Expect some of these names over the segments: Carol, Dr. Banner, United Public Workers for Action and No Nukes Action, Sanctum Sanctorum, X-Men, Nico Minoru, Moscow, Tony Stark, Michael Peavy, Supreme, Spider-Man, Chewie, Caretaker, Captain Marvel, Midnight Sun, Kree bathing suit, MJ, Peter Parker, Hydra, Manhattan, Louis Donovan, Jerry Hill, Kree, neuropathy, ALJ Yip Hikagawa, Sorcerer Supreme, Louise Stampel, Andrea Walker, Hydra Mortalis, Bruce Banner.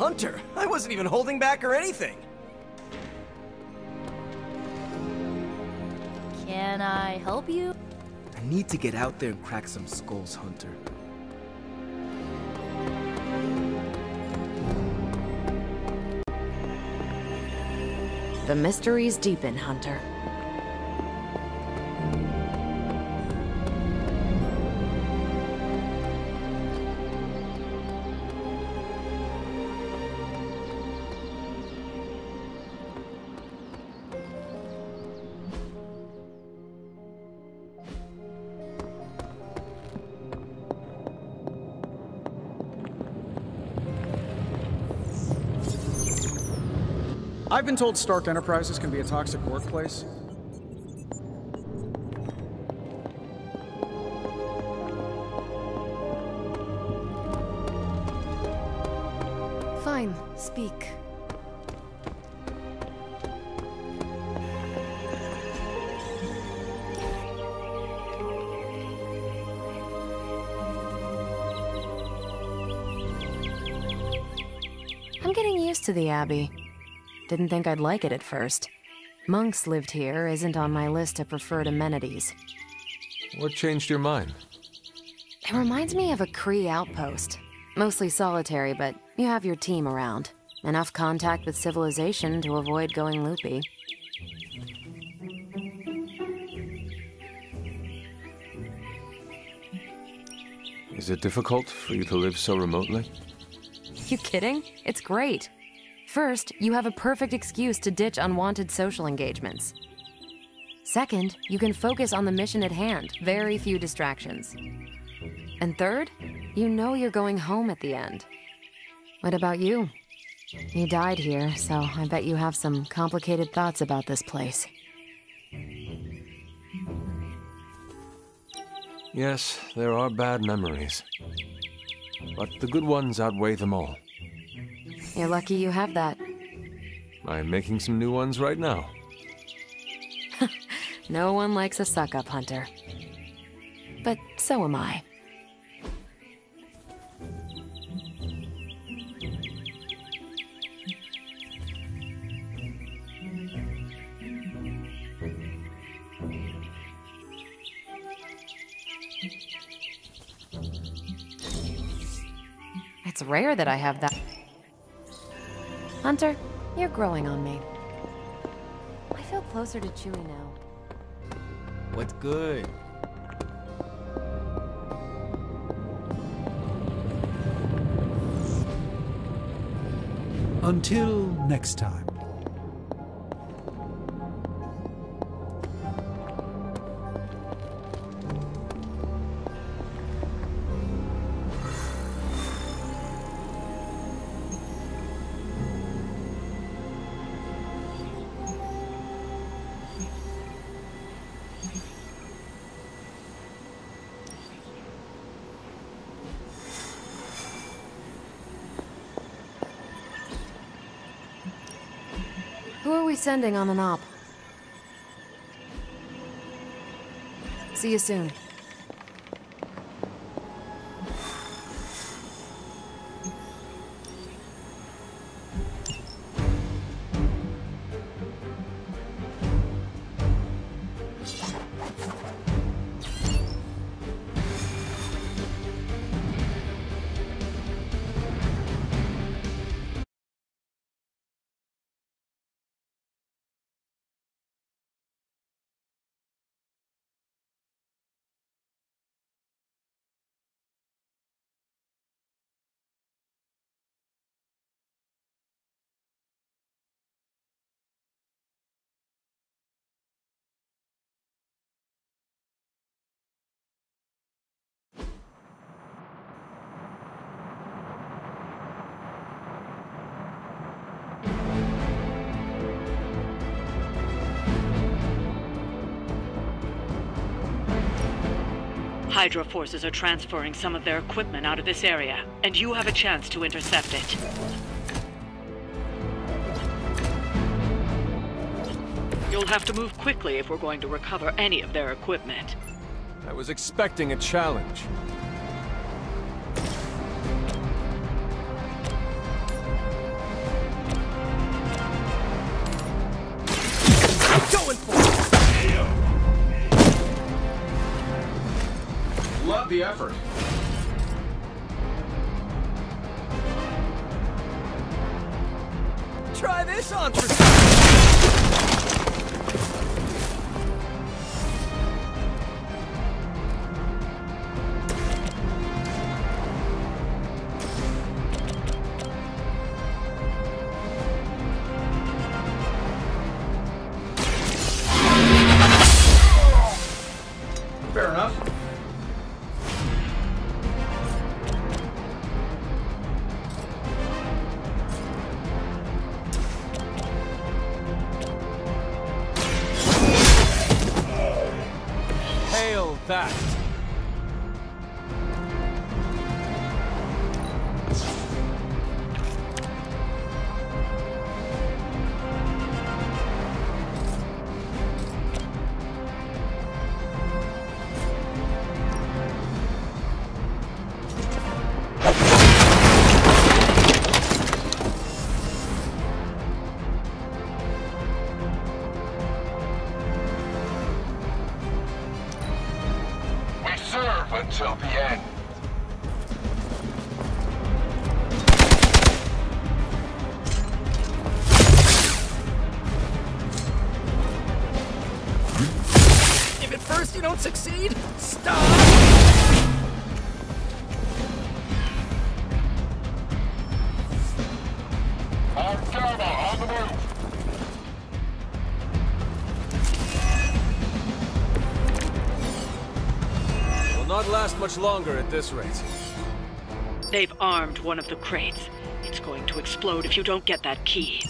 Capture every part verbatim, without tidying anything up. hunter. I wasn't even holding back or anything. Can I help you? I need to get out there and crack some skulls, Hunter. The mysteries deepen, Hunter. I've been told Stark Enterprises can be a toxic workplace. Fine, speak. I'm getting used to the Abbey. Didn't think I'd like it at first. Monks lived here isn't on my list of preferred amenities. What changed your mind? It reminds me of a Kree outpost. Mostly solitary, but you have your team around. Enough contact with civilization to avoid going loopy. Is it difficult for you to live so remotely? You kidding? It's great. First, you have a perfect excuse to ditch unwanted social engagements. Second, you can focus on the mission at hand, very few distractions. And third, you know you're going home at the end. What about you? You died here, so I bet you have some complicated thoughts about this place. Yes, there are bad memories. But the good ones outweigh them all. You're lucky you have that. I'm making some new ones right now. No one likes a suck-up, Hunter. But so am I. It's rare that I have that. Hunter, you're growing on me. I feel closer to Chewie now. What's good? Until next time. Sending on an op. See you soon. Hydra forces are transferring some of their equipment out of this area, and you have a chance to intercept it. You'll have to move quickly if we're going to recover any of their equipment. I was expecting a challenge. the effort. Try this on for fair enough. Hail that. Until the end. If at first you don't succeed, stop! Last much longer at this rate. They've armed one of the crates. It's going to explode if you don't get that key.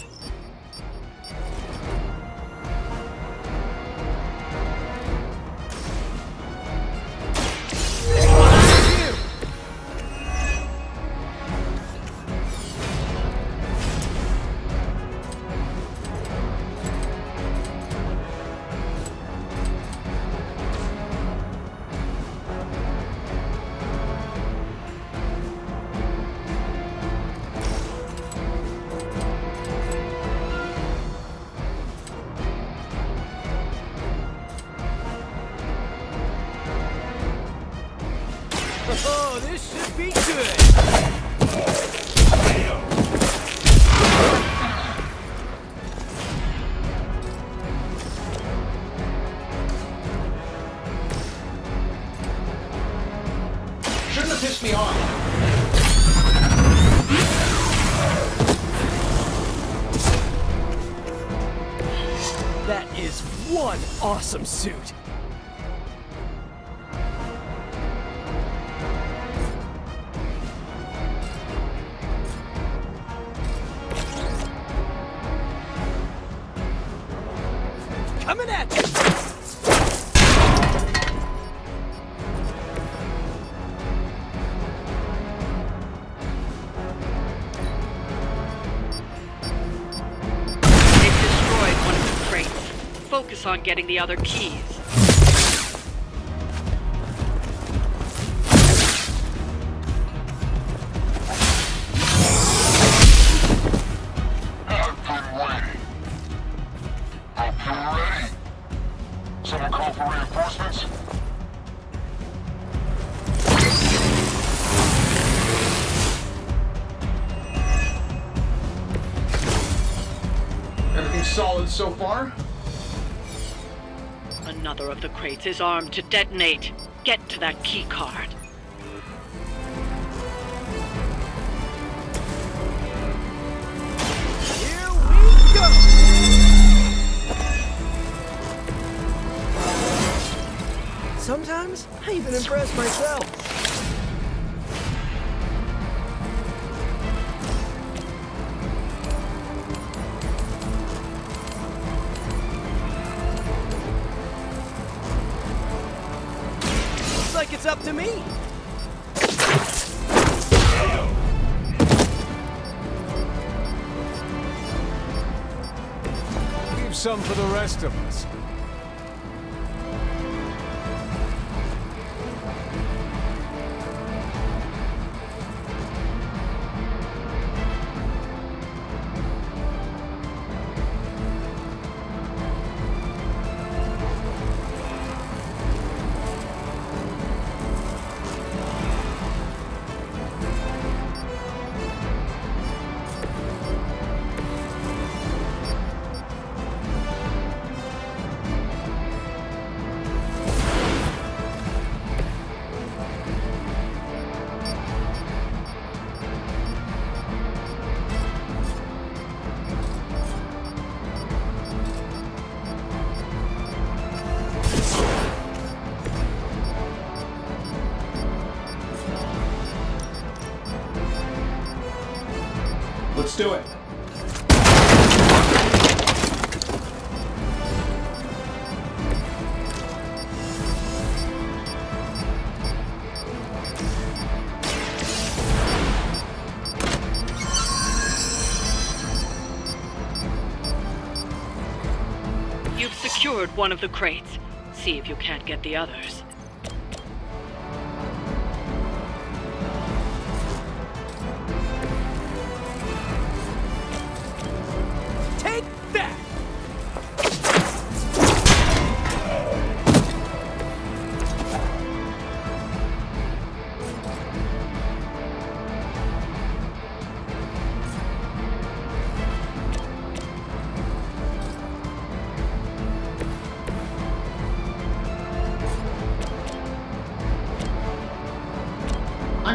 Oh, this should be good. Shouldn't have pissed me off. That is one awesome suit. Focus on getting the other keys. I've been waiting. Hope you're ready. Someone call for reinforcements? Everything solid so far? Another of the crates is armed to detonate. Get to that key card. Here we go! Sometimes I even impress myself. It's up to me. Leave some for the rest of us. Let's do it. You've secured one of the crates. See if you can't get the others.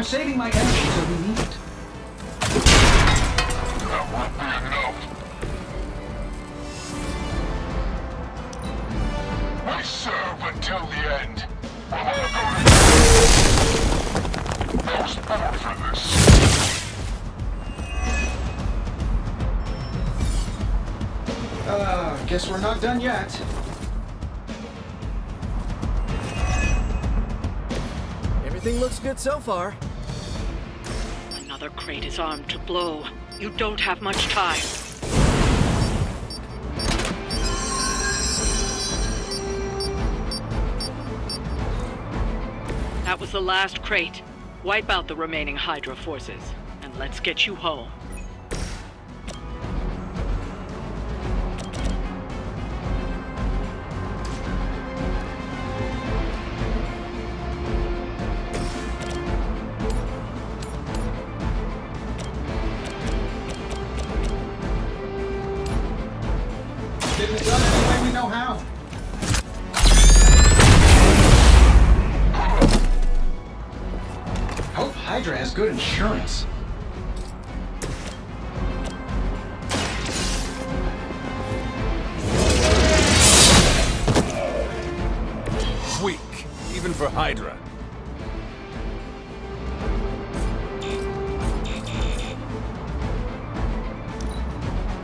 Saving my energy till we need it. I serve until the end. We'll all go to I was born for this. Uh, guess we're not done yet. Everything looks good so far. Another crate is armed to blow. You don't have much time. That was the last crate. Wipe out the remaining Hydra forces, and let's get you home. Good insurance. Weak, even for Hydra.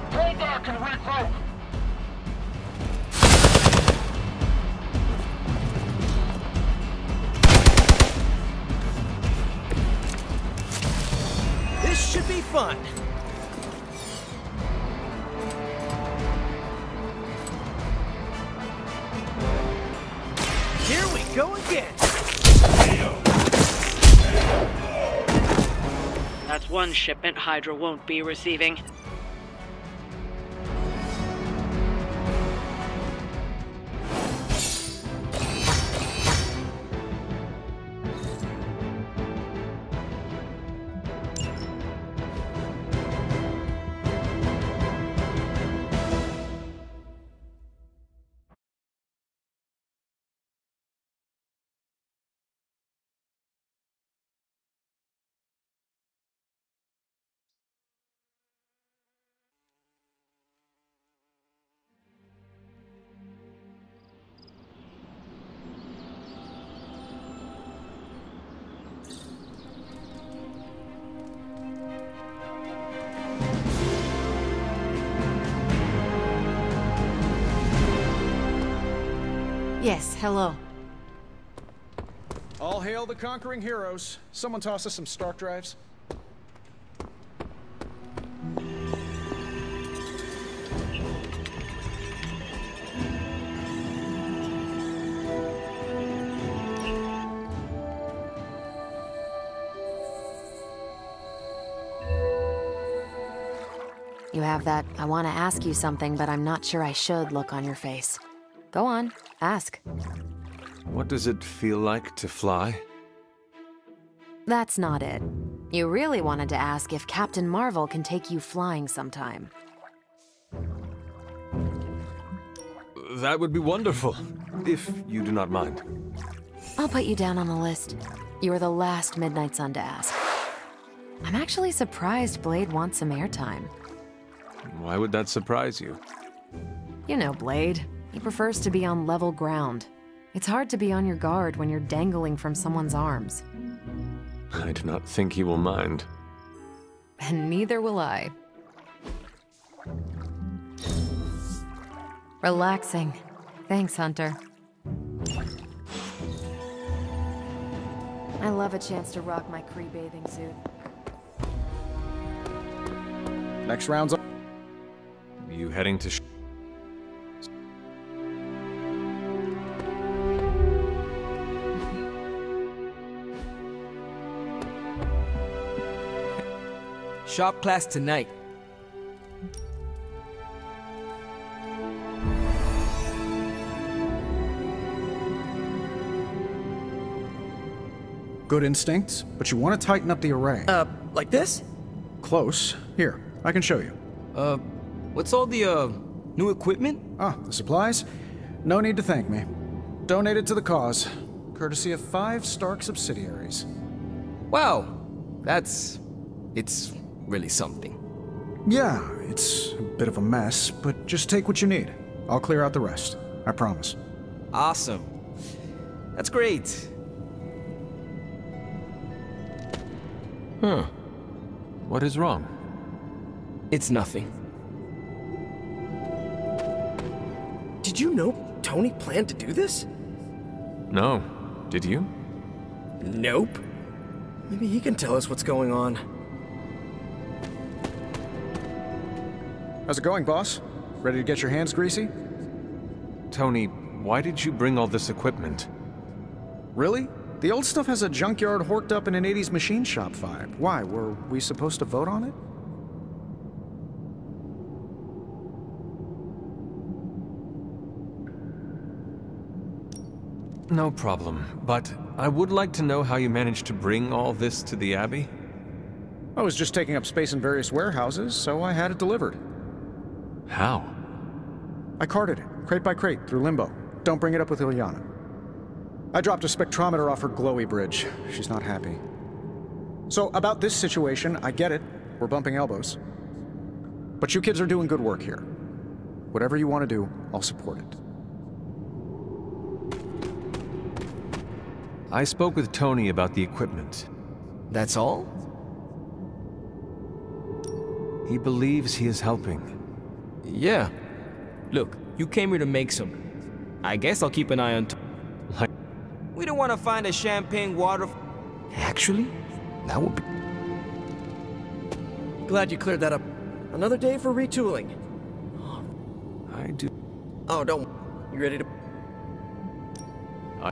Pull back and regroup. Fun. Here we go again. That's one shipment Hydra won't be receiving. Yes, hello. All hail the conquering heroes. Someone toss us some Stark drives. You have that "I want to ask you something, but I'm not sure I should" look on your face. Go on, ask. What does it feel like to fly? That's not it. You really wanted to ask if Captain Marvel can take you flying sometime. That would be wonderful, if you do not mind. I'll put you down on the list. You are the last Midnight Sun to ask. I'm actually surprised Blade wants some airtime. Why would that surprise you? You know Blade. He prefers to be on level ground. It's hard to be on your guard when you're dangling from someone's arms. I do not think he will mind. And neither will I. Relaxing. Thanks, Hunter. I love a chance to rock my Kree bathing suit. Next round's up. Are you heading to sh shop class tonight. Good instincts, but you want to tighten up the array. Uh, like this? Close. Here, I can show you. Uh, what's all the, uh, new equipment? Ah, the supplies? No need to thank me. Donated to the cause, courtesy of five Stark subsidiaries. Wow, that's... it's really something. Yeah, it's a bit of a mess, but just take what you need. I'll clear out the rest, I promise. Awesome. That's great. Huh. What is wrong? It's nothing. Did you know Tony planned to do this? No. Did you? Nope. Maybe he can tell us what's going on. How's it going, boss? Ready to get your hands greasy? Tony, why did you bring all this equipment? Really? The old stuff has a junkyard horked up in an eighties machine shop vibe. Why, were we supposed to vote on it? No problem, but I would like to know how you managed to bring all this to the Abbey. I was just taking up space in various warehouses, so I had it delivered. How? I carted it, crate by crate, through Limbo. Don't bring it up with Ileana. I dropped a spectrometer off her glowy bridge. She's not happy. So, about this situation, I get it. We're bumping elbows. But you kids are doing good work here. Whatever you want to do, I'll support it. I spoke with Tony about the equipment. That's all? He believes he is helping. Yeah. Look, you came here to make some. I guess I'll keep an eye on Tony. We don't want to find a champagne water... Actually, that would be... Glad you cleared that up. Another day for retooling. I do... Oh, don't... You ready to... I...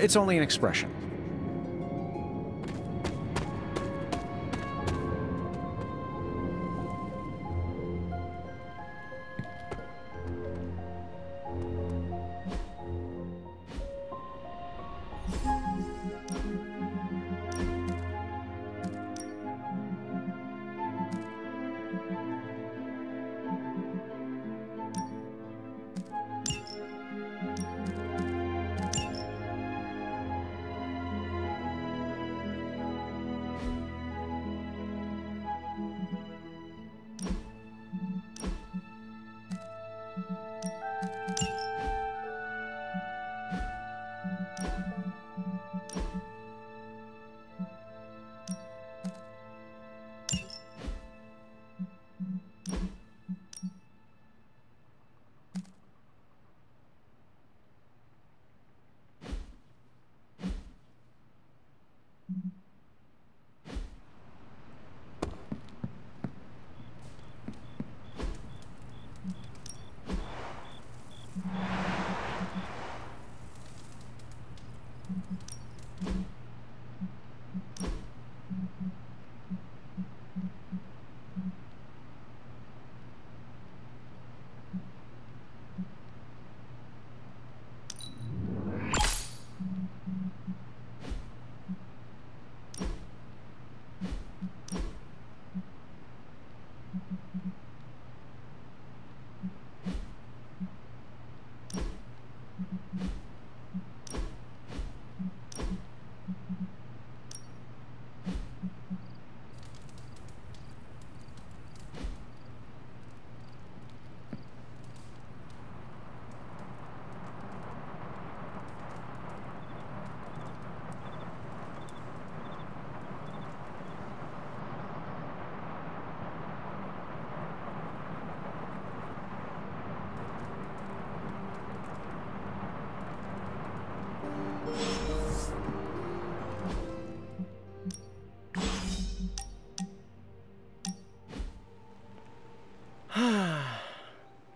It's only an expression.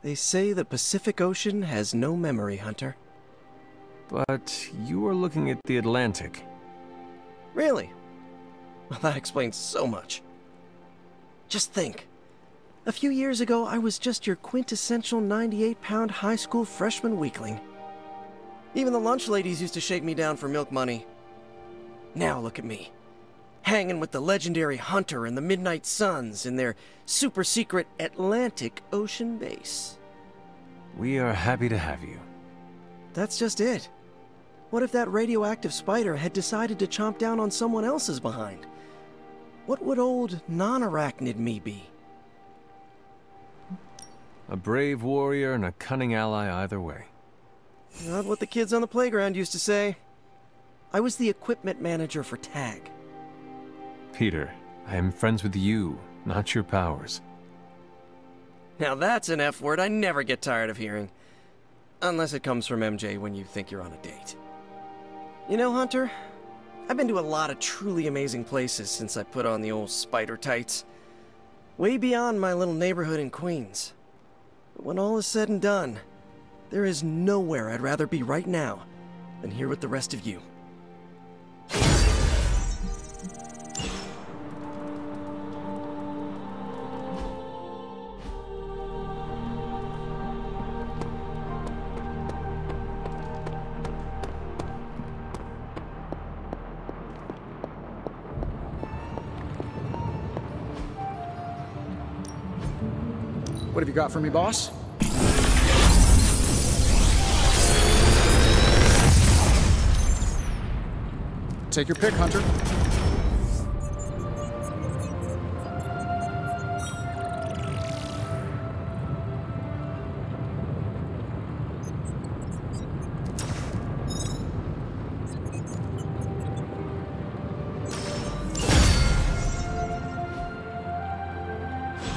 They say the Pacific Ocean has no memory, Hunter. But you are looking at the Atlantic. Really? Well, that explains so much. Just think. A few years ago, I was just your quintessential ninety-eight pound high school freshman weakling. Even the lunch ladies used to shake me down for milk money. Now look at me. Hanging with the legendary Hunter and the Midnight Suns in their super-secret Atlantic Ocean base. We are happy to have you. That's just it. What if that radioactive spider had decided to chomp down on someone else's behind? What would old non-arachnid me be? A brave warrior and a cunning ally either way. Not what the kids on the playground used to say. I was the equipment manager for TAG. Peter, I am friends with you, not your powers. Now that's an F-word I never get tired of hearing. Unless it comes from M J when you think you're on a date. You know, Hunter, I've been to a lot of truly amazing places since I put on the old spider tights. Way beyond my little neighborhood in Queens. But when all is said and done, there is nowhere I'd rather be right now than here with the rest of you. What have you got for me, boss? Take your pick, Hunter.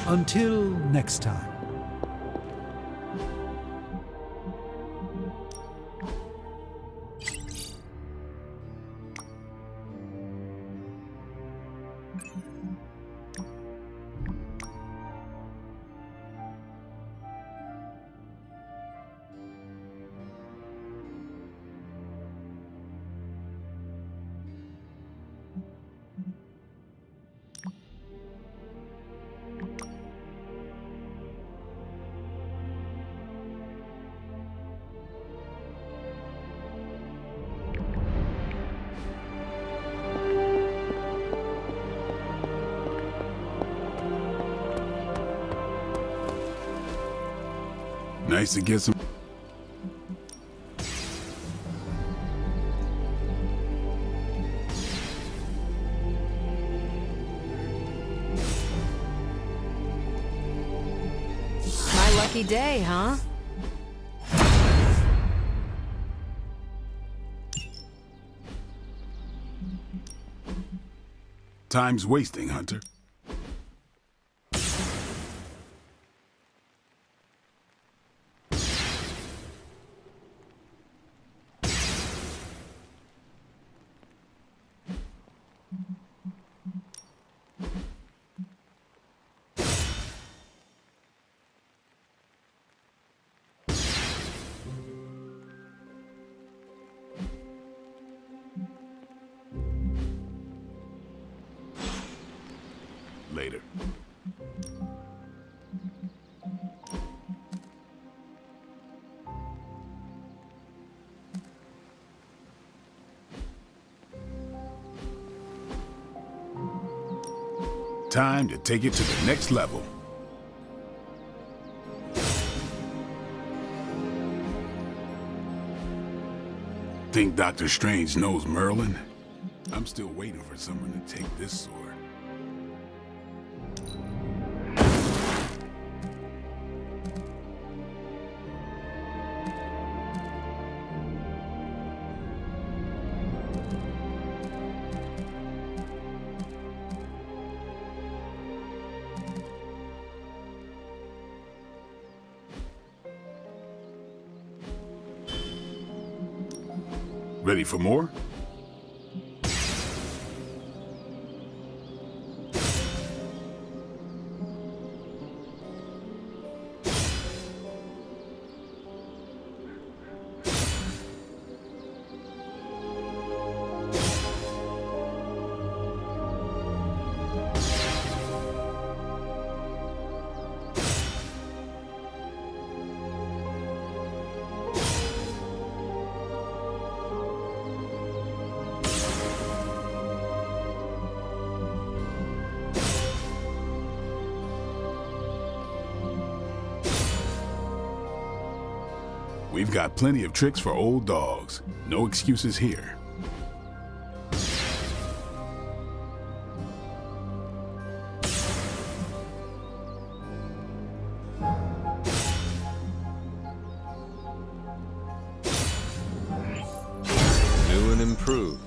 Until next time. Nice to get some. My lucky day, huh? Time's wasting, Hunter. Later. Time to take it to the next level. think Doctor Strange knows Merlin? I'm still waiting for someone to take this sword. Ready for more? We've got plenty of tricks for old dogs. No excuses here. New and improved.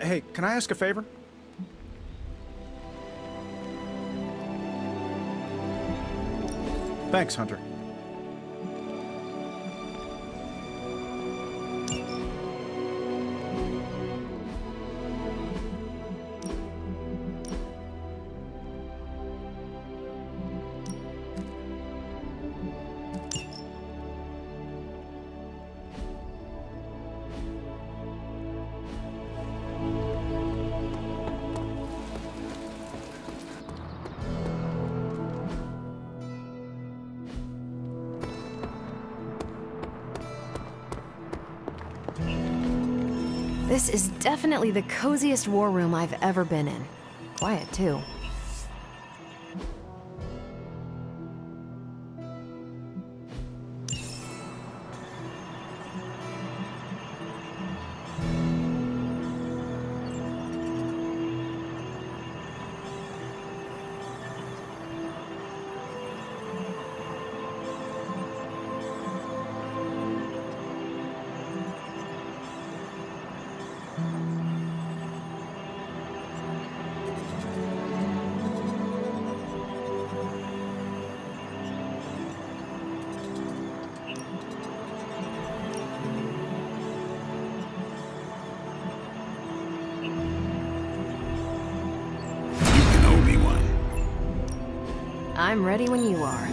Hey, can I ask a favor? Thanks, Hunter. This is definitely the coziest war room I've ever been in. Quiet, too. I'm ready when you are.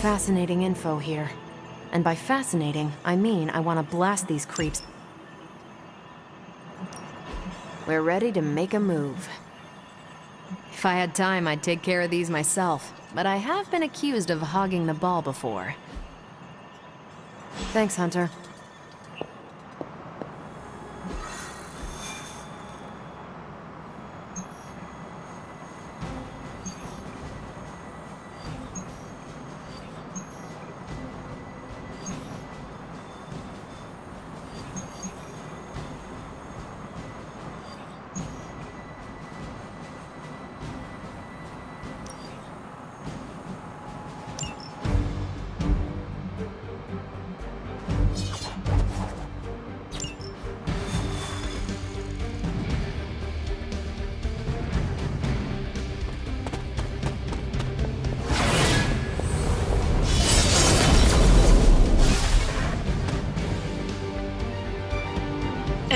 Fascinating info here. And by fascinating, I mean I want to blast these creeps. We're ready to make a move. If I had time, I'd take care of these myself, but I have been accused of hogging the ball before. Thanks, Hunter.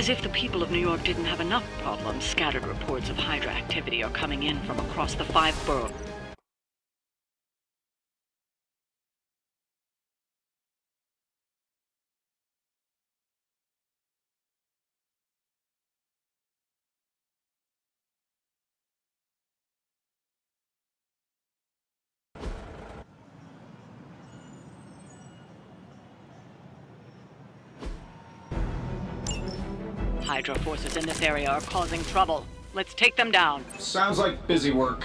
As if the people of New York didn't have enough problems, scattered reports of Hydra activity are coming in from across the five boroughs. Hydra forces in this area are causing trouble. Let's take them down. Sounds like busy work.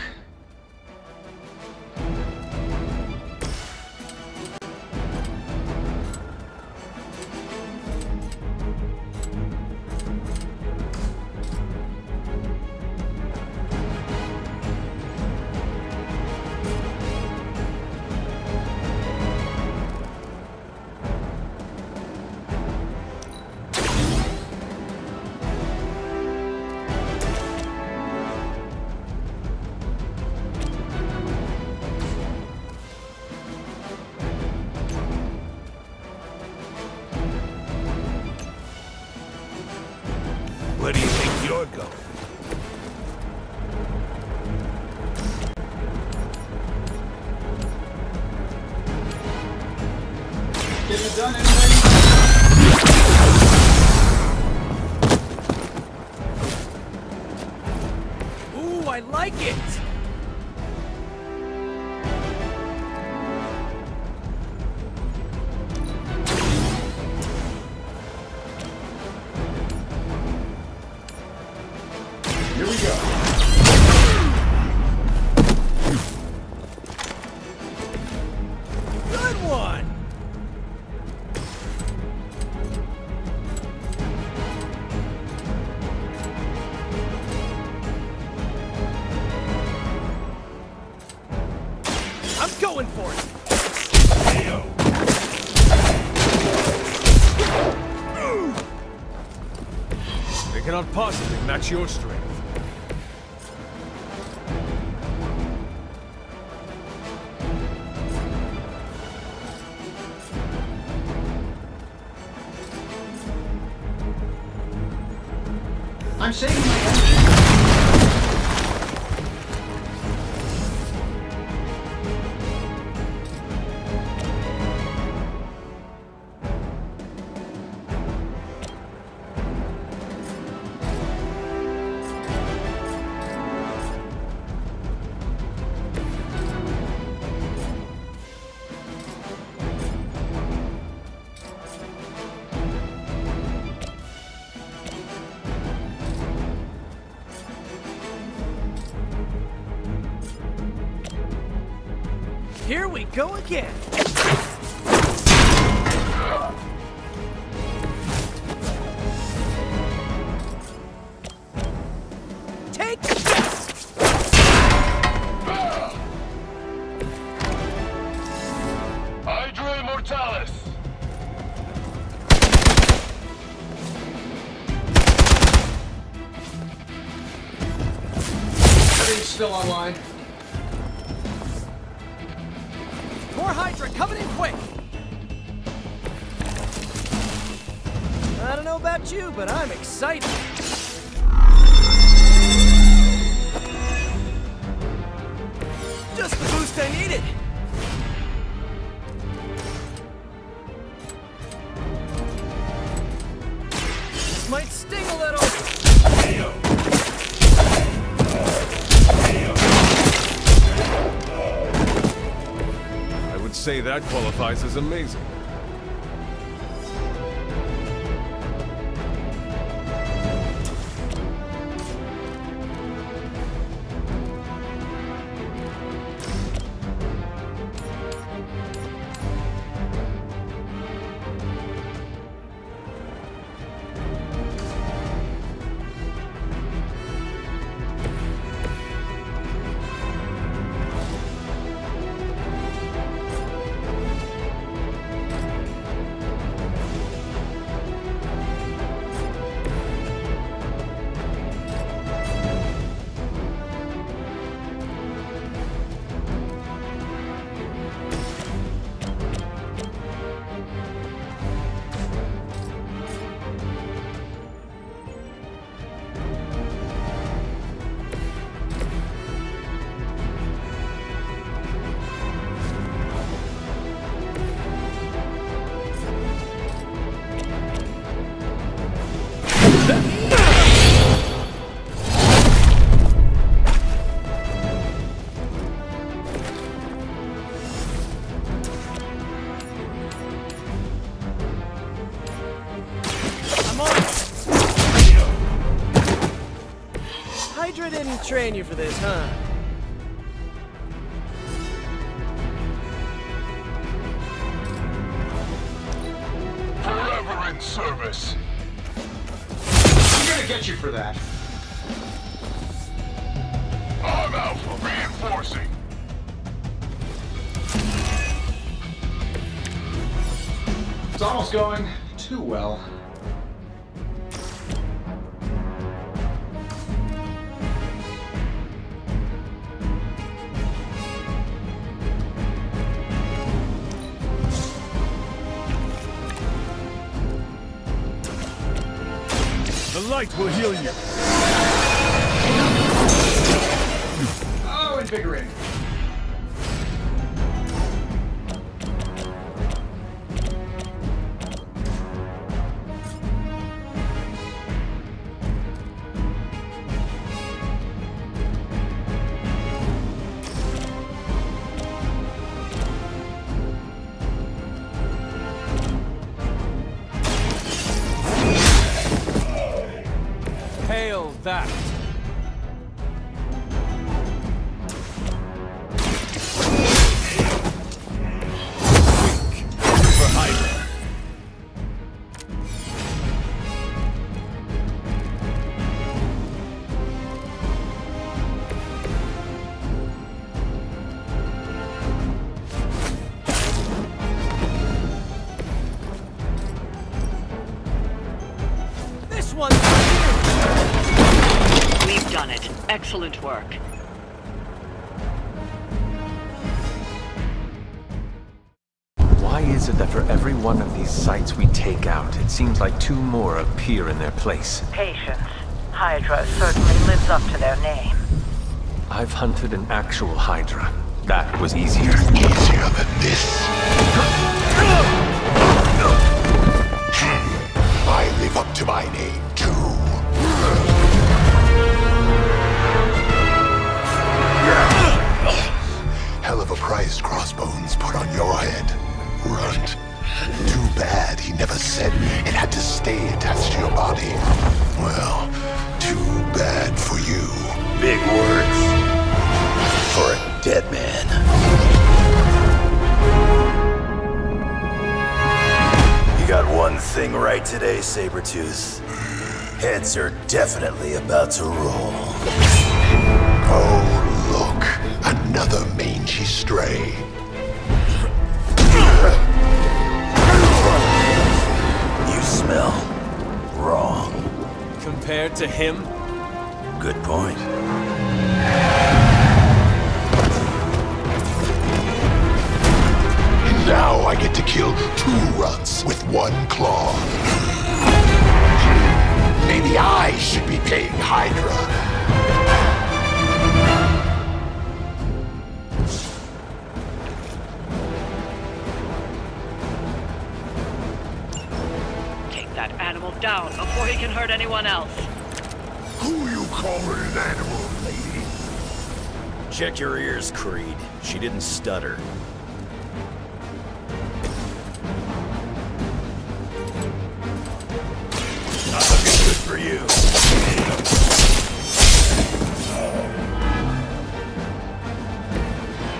Not possibly match your strength. I'm shaking my head. Go again. Take this. Hydra Mortalis. Everything's still online. More Hydra coming in quick! I don't know about you, but I'm excited! Just the boost I needed! This might sting a little! Say that qualifies as amazing. Hydra didn't train you for this, huh? Forever in service. I'm gonna get you for that. I'm out for reinforcing. It's almost going too well. Light will heal you. Oh, invigorating. That. Weak for Hydra. This one's done it. Excellent work. Why is it that for every one of these sites we take out, it seems like two more appear in their place? Patience. Hydra certainly lives up to their name. I've hunted an actual Hydra. That was easier. Easier than this. I live up to my name, too. Hell of a price Crossbones put on your head, Runt. Too bad he never said it had to stay attached to your body. Well, too bad for you. Big words for a dead man. You got one thing right today, Sabretooth. Heads are definitely about to roll. Oh. Another mangy stray. You smell wrong. Compared to him? Good point. Now I get to kill two runts with one claw. Maybe I should be paying Hydra. Down before he can hurt anyone else. Who you call an animal, lady? Check your ears, Creed. She didn't stutter. Not looking good for you.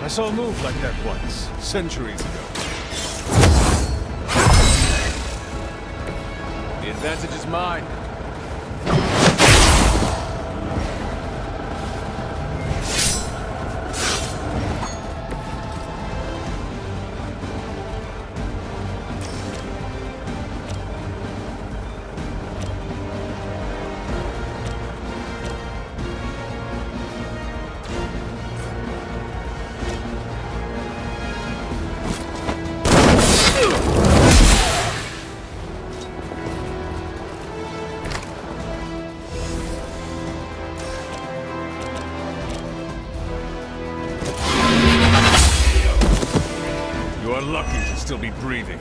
I saw a move like that once, centuries ago. The advantage is mine. Still be breathing.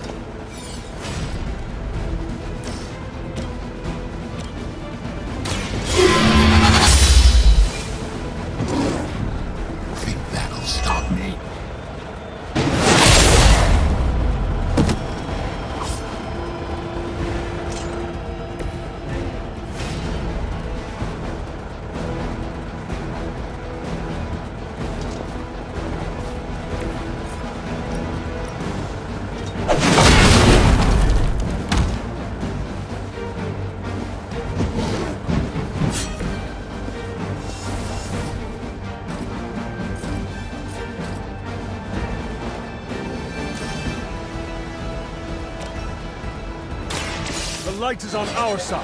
light is on our side.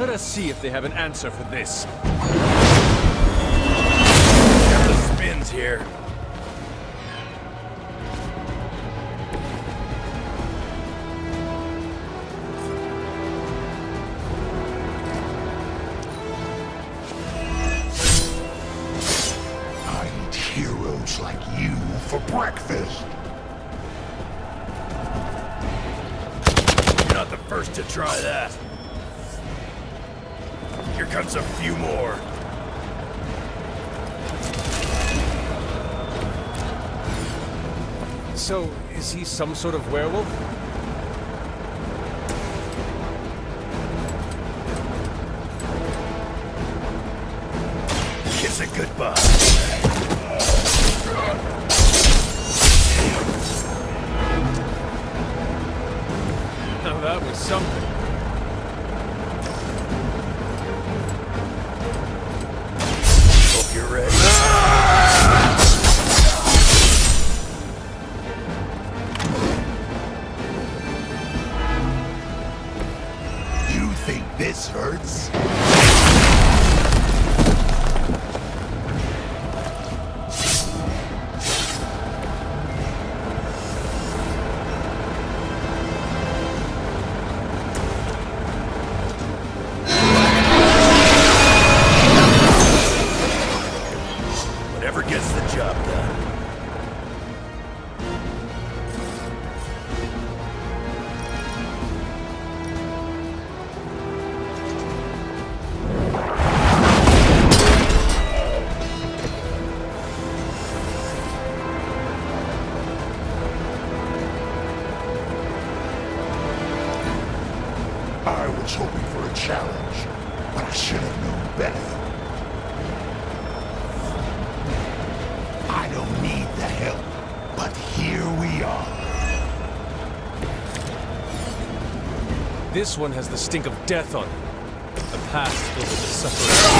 Let us see if they have an answer for this. The spins here. I eat heroes like you for breakfast. You're not the first to try that. Here comes a few more. So, is he some sort of werewolf? Kiss it goodbye. Now that was something. This one has the stink of death on it. The past filled with suffering.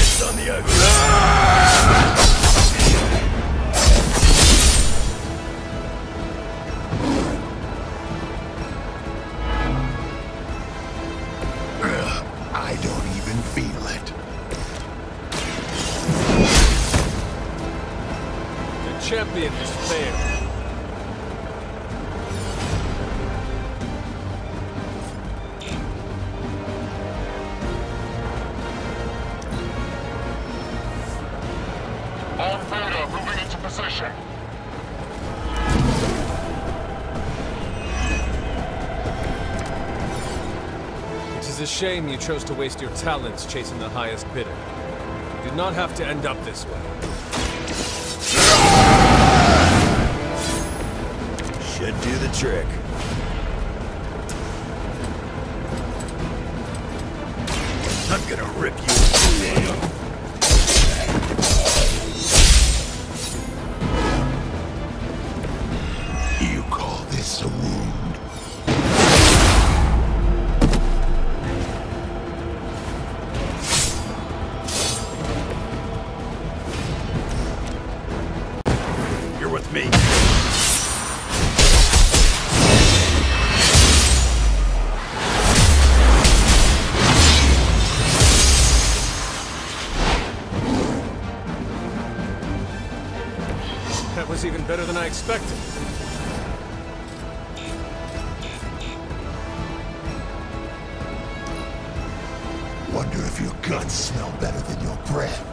It's on the ugly. It's a shame you chose to waste your talents chasing the highest bidder. You did not have to end up this way. Should do the trick. I'm gonna rip you down. Better than I expected. Wonder if your guts smell better than your breath.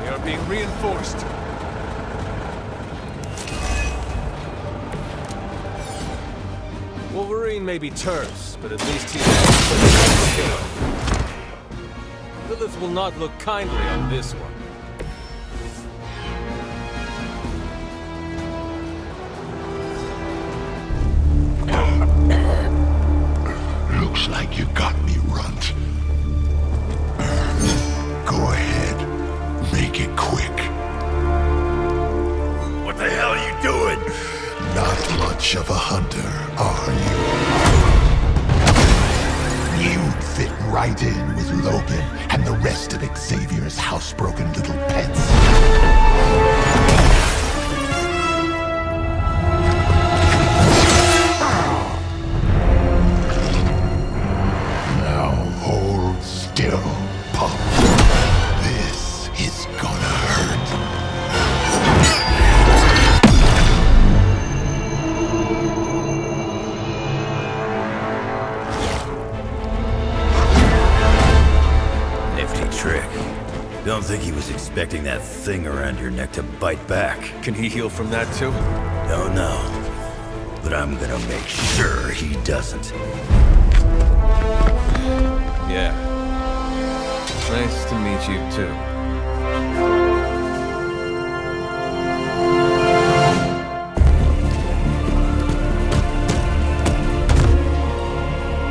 They are being reinforced. Wolverine may be terse, but at least he's a hero. Lilith will not look kindly on this one. much of a hunter are you? You'd fit right in with Logan and the rest of Xavier's housebroken little pets. Now hold still, pup. This is gonna hurt. Don't think he was expecting that thing around your neck to bite back. Can he heal from that too? Don't know. But I'm gonna make sure he doesn't. Yeah. Nice to meet you too.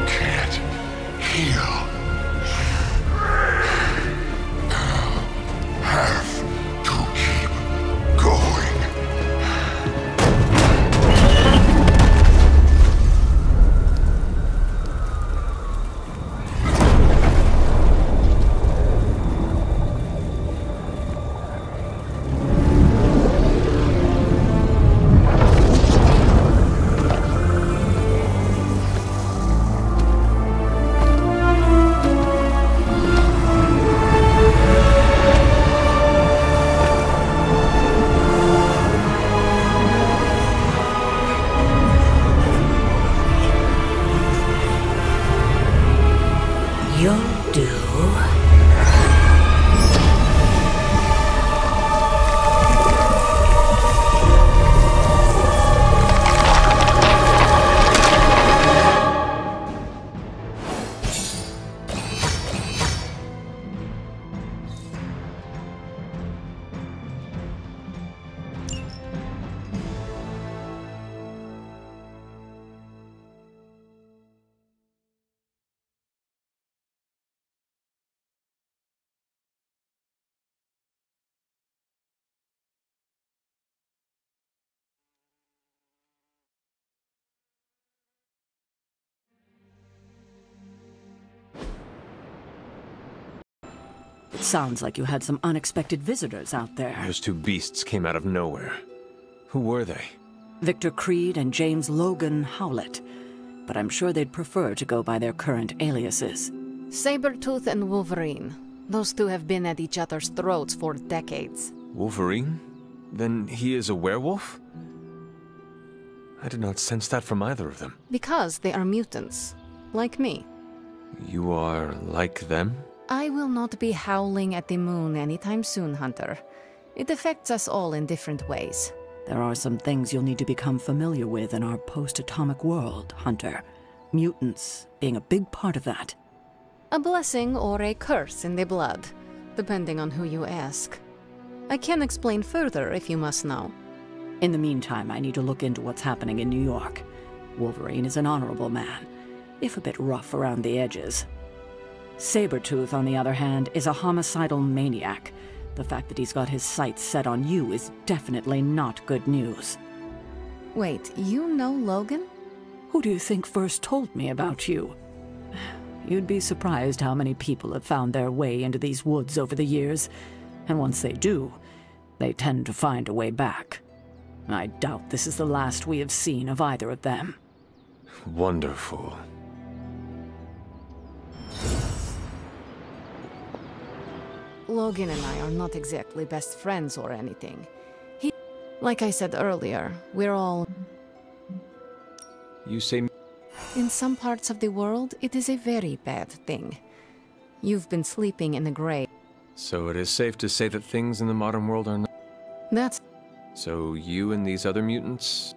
Can't heal. Sounds like you had some unexpected visitors out there. Those two beasts came out of nowhere. Who were they? Victor Creed and James Logan Howlett. But I'm sure they'd prefer to go by their current aliases. Sabretooth and Wolverine. Those two have been at each other's throats for decades. Wolverine? Then he is a werewolf? I did not sense that from either of them. Because they are mutants. Like me. You are like them? I will not be howling at the moon anytime soon, Hunter. It affects us all in different ways. There are some things you'll need to become familiar with in our post-atomic world, Hunter. Mutants being a big part of that. A blessing or a curse in the blood, depending on who you ask. I can explain further if you must know. In the meantime, I need to look into what's happening in New York. Wolverine is an honorable man, if a bit rough around the edges. Sabretooth, on the other hand, is a homicidal maniac. The fact that he's got his sights set on you is definitely not good news. Wait, you know Logan? Who do you think first told me about you? You'd be surprised how many people have found their way into these woods over the years, and once they do, they tend to find a way back. I doubt this is the last we have seen of either of them. Wonderful. Logan and I are not exactly best friends or anything. He... Like I said earlier, we're all... You say... In some parts of the world, it is a very bad thing. You've been sleeping in the grave. So it is safe to say that things in the modern world are not... That's... So you and these other mutants?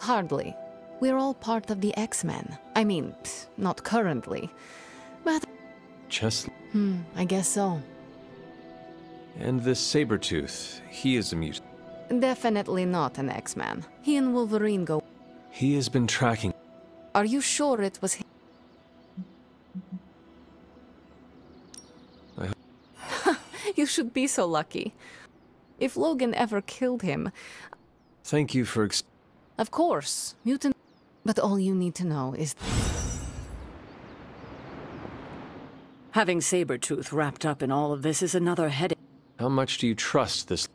Hardly. We're all part of the X-Men. I mean, not currently. But... Just... Hmm, I guess so. And this Sabretooth, he is a mutant. Definitely not an X-Man. He and Wolverine go... He has been tracking... Are you sure it was him? I hope... You should be so lucky. If Logan ever killed him... Thank you for ex... Of course, mutant. But all you need to know is... Having Sabretooth wrapped up in all of this is another headache. How much do you trust this?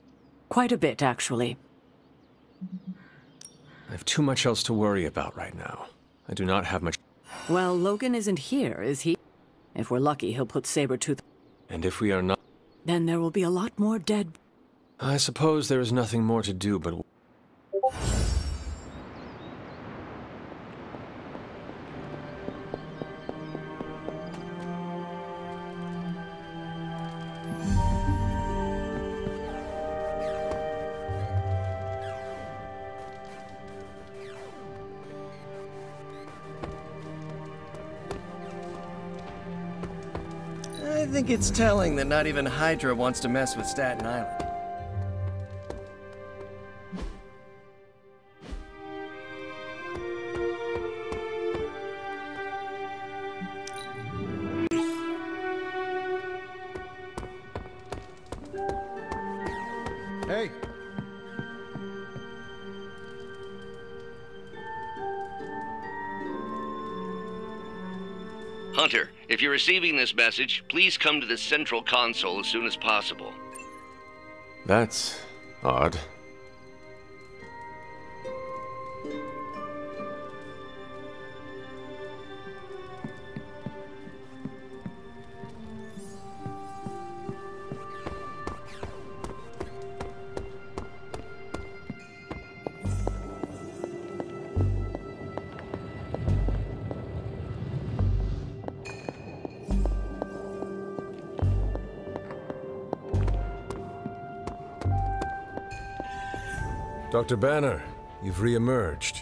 Quite a bit, actually. I have too much else to worry about right now. I do not have much... Well, Logan isn't here, is he? If we're lucky, he'll put Sabretooth... And if we are not... Then there will be a lot more dead... I suppose there is nothing more to do but... I think it's telling that not even Hydra wants to mess with Staten Island. Hey! Hunter, if you're receiving this message, please come to the central console as soon as possible. That's... odd. Doctor Banner, you've re-emerged.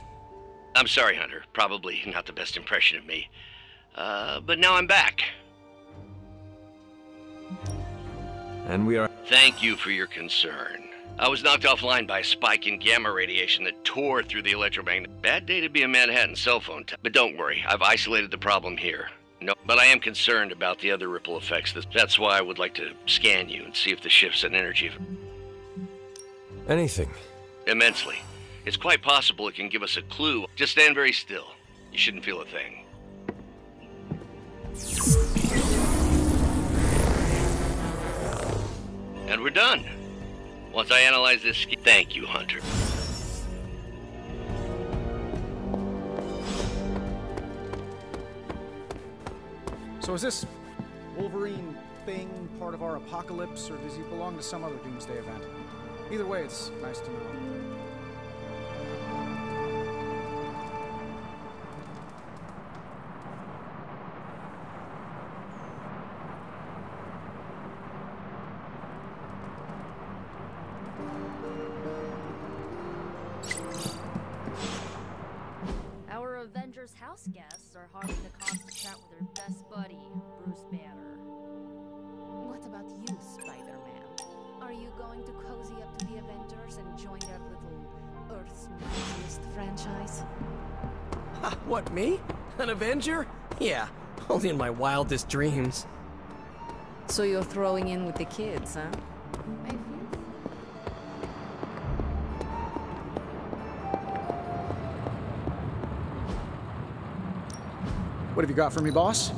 I'm sorry, Hunter. Probably not the best impression of me. Uh, but now I'm back. And we are... Thank you for your concern. I was knocked offline by a spike in gamma radiation that tore through the electromagnet. Bad day to be a Manhattan cell phone tower. But don't worry, I've isolated the problem here. No, but I am concerned about the other ripple effects. That's why I would like to scan you and see if the shift's in energy. Anything. Immensely. It's quite possible it can give us a clue. Just stand very still. You shouldn't feel a thing. And we're done. Once I analyze this ski- Thank you, Hunter. So is this Wolverine thing part of our apocalypse, or does he belong to some other doomsday event? Either way, it's nice to know. Our Avengers house guests are having the constant chat with their best buddy, Bruce Banner. What about you, Spider-Man? Are you going to cozy up to the Avengers and join their little Earth's mightiest franchise? Ha, what, me? An Avenger? Yeah, only in my wildest dreams. So you're throwing in with the kids, huh? I feel what have you got for me, boss?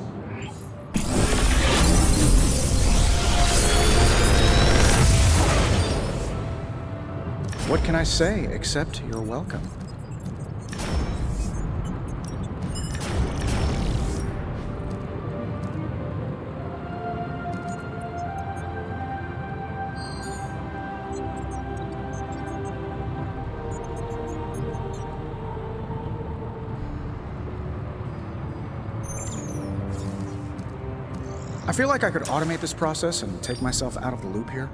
What can I say, except you're welcome? I feel like I could automate this process and take myself out of the loop here.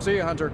See you, Hunter.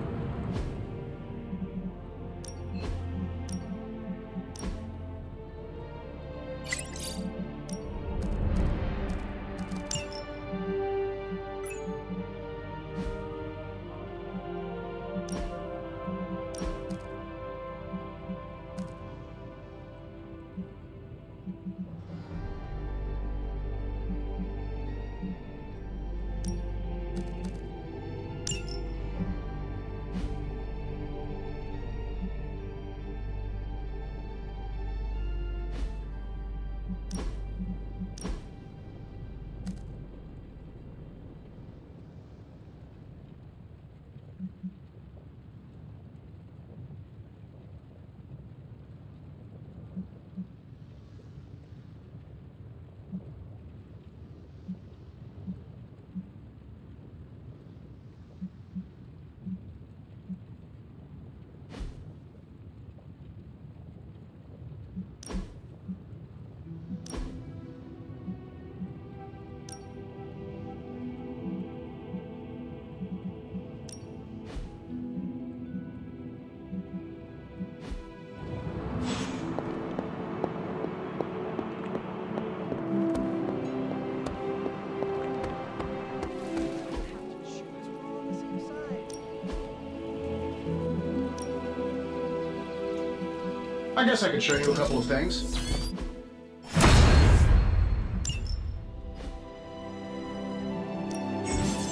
I guess I could show you a couple of things.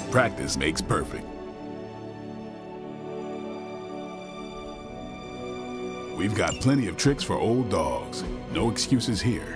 Practice makes perfect. We've got plenty of tricks for old dogs. No excuses here.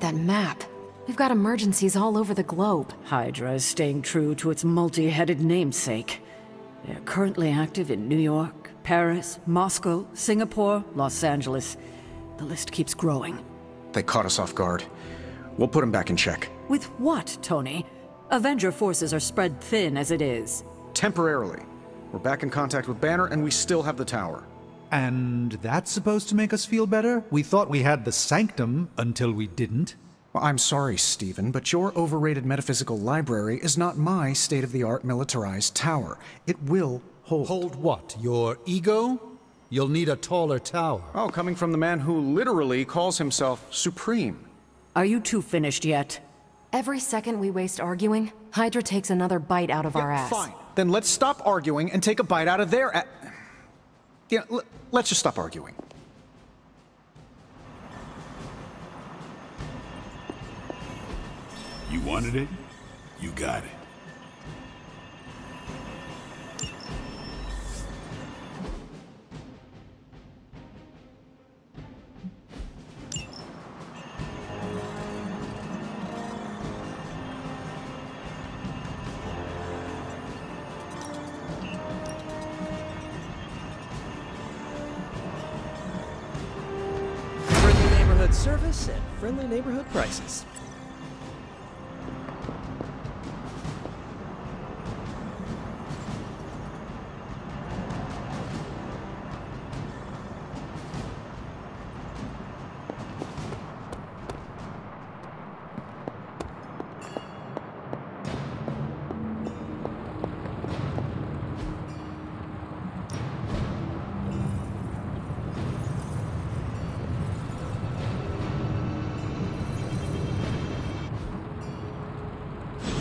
That map. We've got emergencies all over the globe. Hydra is staying true to its multi-headed namesake. They're currently active in New York, Paris, Moscow, Singapore, Los Angeles. The list keeps growing. They caught us off guard. We'll put them back in check. With what, Tony? Avenger forces are spread thin as it is. Temporarily. We're back in contact with Banner, and we still have the tower. And that's supposed to make us feel better? We thought we had the Sanctum until we didn't. Well, I'm sorry, Stephen, but your overrated metaphysical library is not my state-of-the-art militarized tower. It will hold. Hold what? Your ego? You'll need a taller tower. Oh, coming from the man who literally calls himself Supreme. Are you two finished yet? Every second we waste arguing, Hydra takes another bite out of yeah, our ass. Fine. Then let's stop arguing and take a bite out of their ass. Yeah, l let's just stop arguing. You wanted it, you got it. Service and friendly neighborhood prices.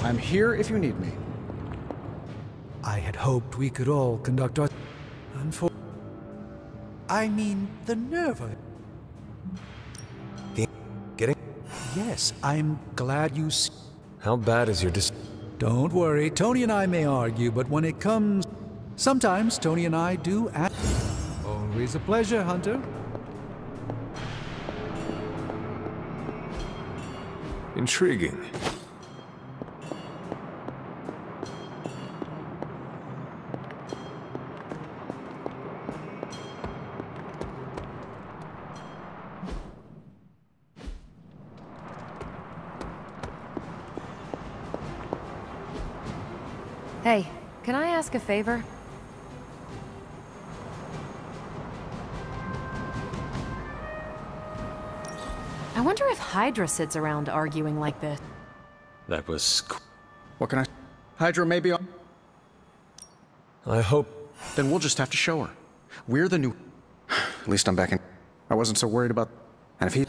I'm here if you need me. I had hoped we could all conduct our... Unfor I mean, the nerve of... The... Getting... Yes, I'm glad you... S How bad is your dis... Don't worry, Tony and I may argue, but when it comes... Sometimes Tony and I do at... Always a pleasure, Hunter. Intriguing. Hey, can I ask a favor? I wonder if Hydra sits around arguing like this. That was... What can I... Hydra may be... I hope... Then we'll just have to show her. We're the new... At least I'm back in... I wasn't so worried about... And if he...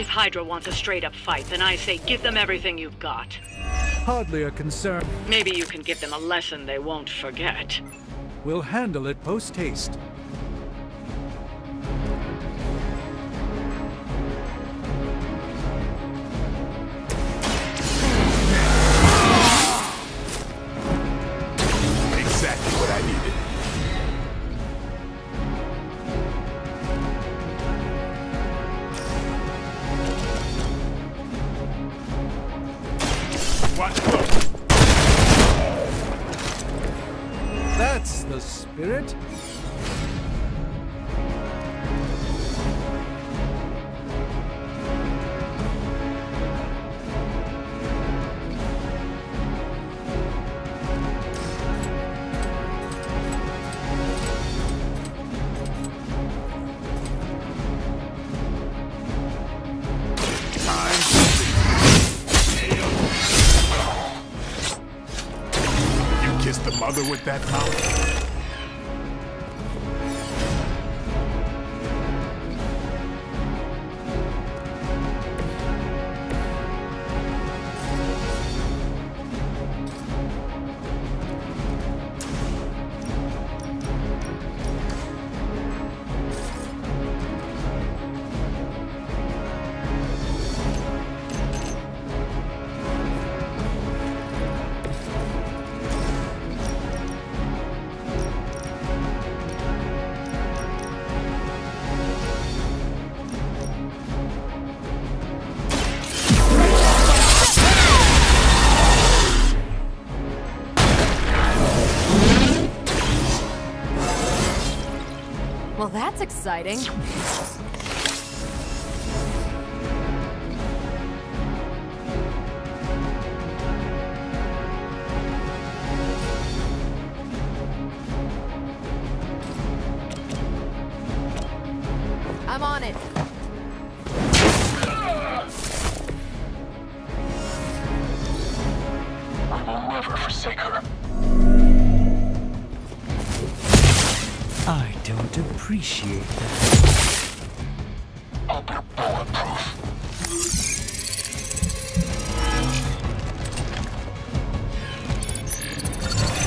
If Hydra wants a straight-up fight, then I say give them everything you've got. Hardly a concern. Maybe you can give them a lesson they won't forget. We'll handle it post-haste. With that power. That's exciting. I'm on it. I will never forsake her. I don't appreciate that. I'll be bulletproof.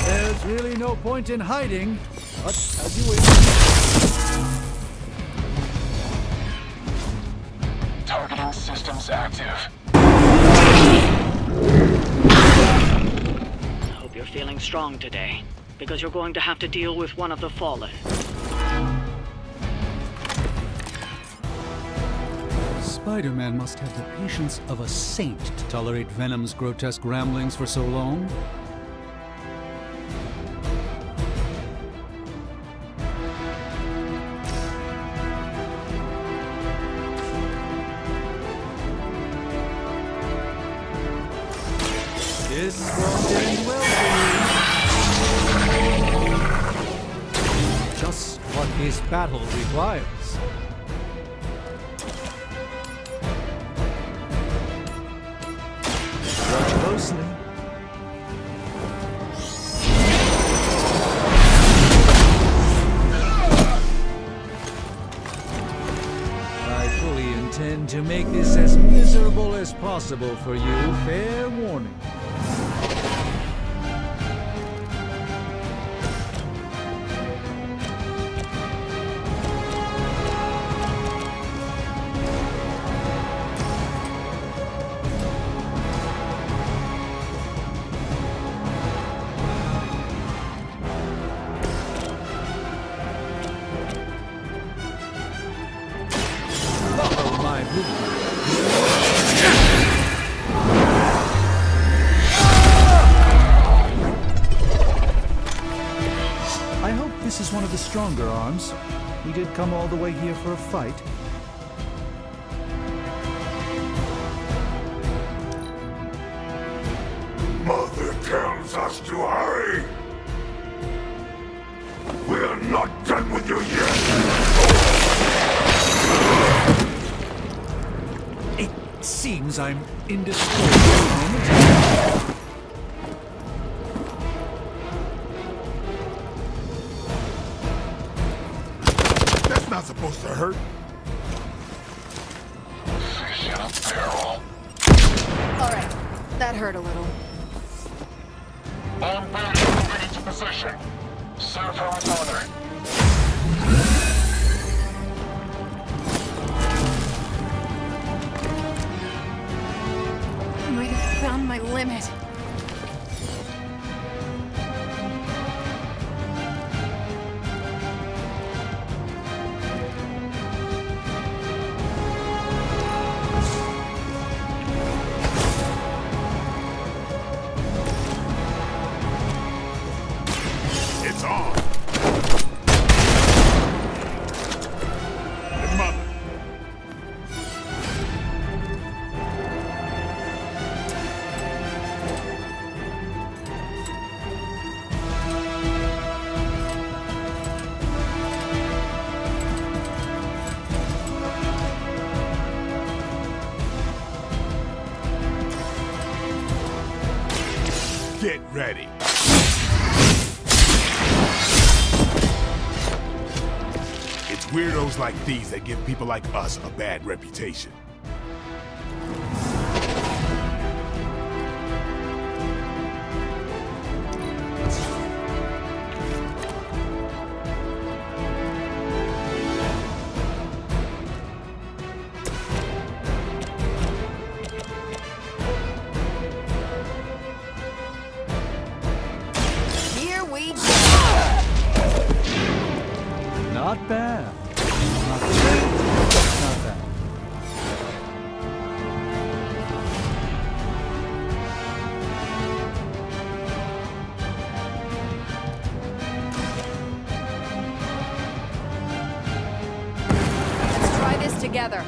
There's really no point in hiding, but as you wish. Targeting systems active. I hope you're feeling strong today, because you're going to have to deal with one of the Fallen. Spider-Man must have the patience of a saint to tolerate Venom's grotesque ramblings for so long. Battle requires. Watch closely. I fully intend to make this as miserable as possible for you. Fair warning. Stronger arms. We did come all the way here for a fight. Mother tells us to hurry. We're not done with you yet. It seems I'm indisposed. Supposed to hurt. of peril. Alright, that hurt a little. Bombardier moving into position. Serve her with honor. I have found my limit. It's on. The mother. Get ready. It's weirdos like these that give people like us a bad reputation. Together.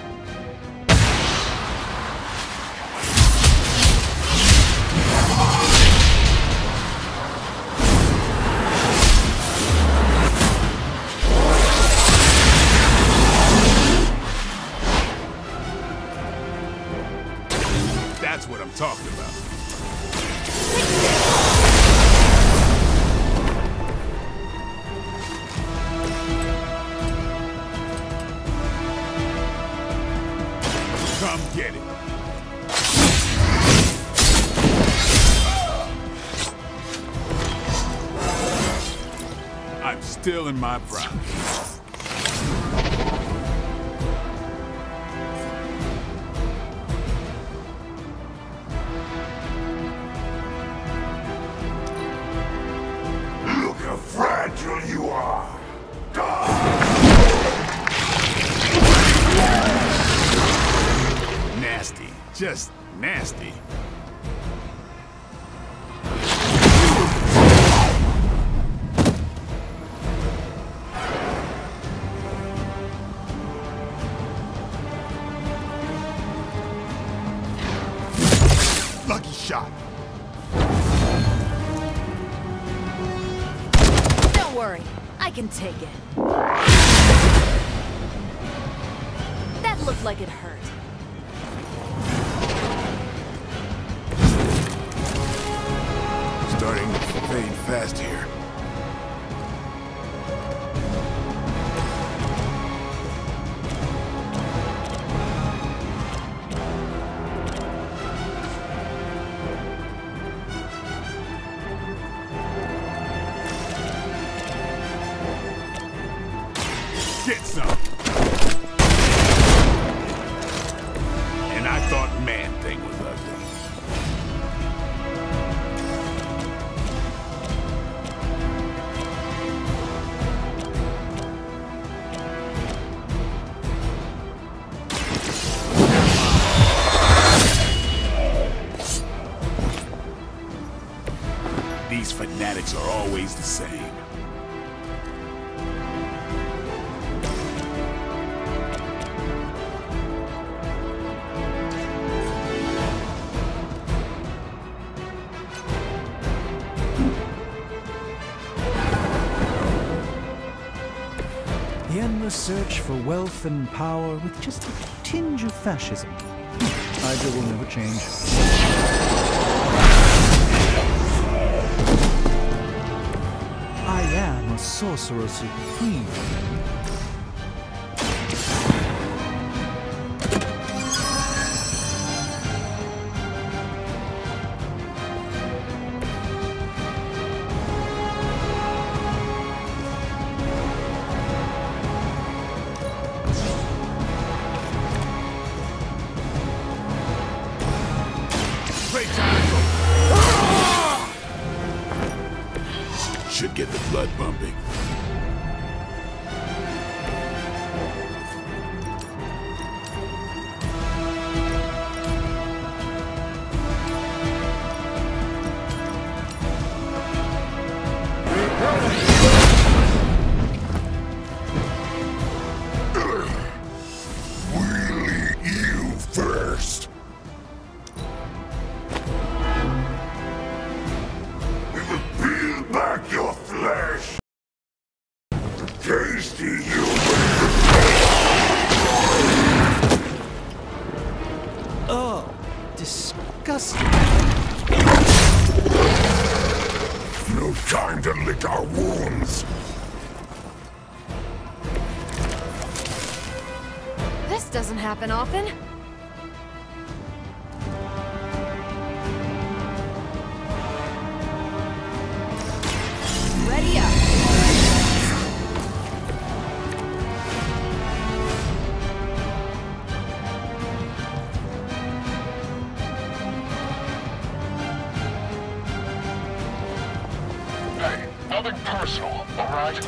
That's what I'm talking about. Still in my prime. Look how fragile you are. Die. Nasty, just nasty. Can take it. That looked like it hurt. Starting to fade fast here. Are always the same. The endless search for wealth and power with just a tinge of fascism. Hydra will never change. I am a Sorcerer Supreme. blood pumping. Happen often? Ready up. Hey, nothing personal, all right?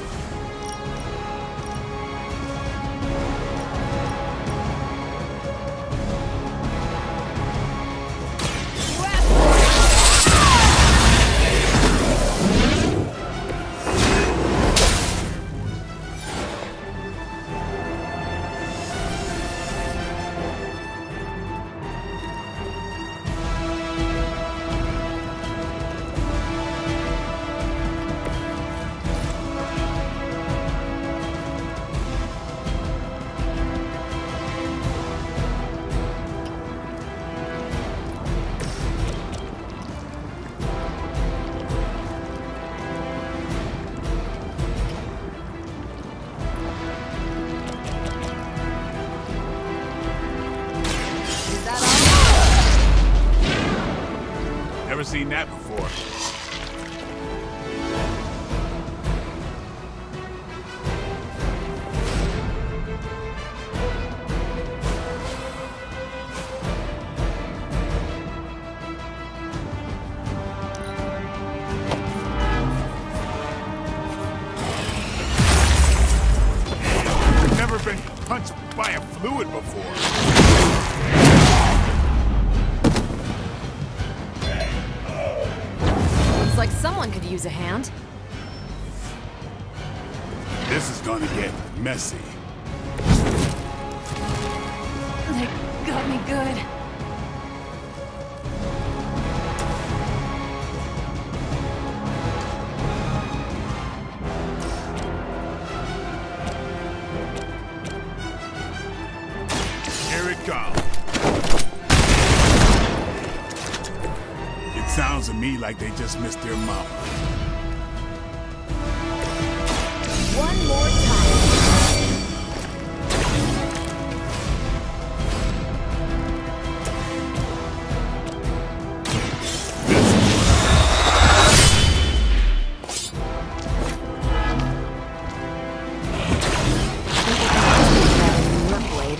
Seen that before. I've never been punched by a fluid before. Like someone could use a hand. This is gonna get messy. They got me good. Here it goes. Sounds to me like they just missed their mouth. One more time. Blade.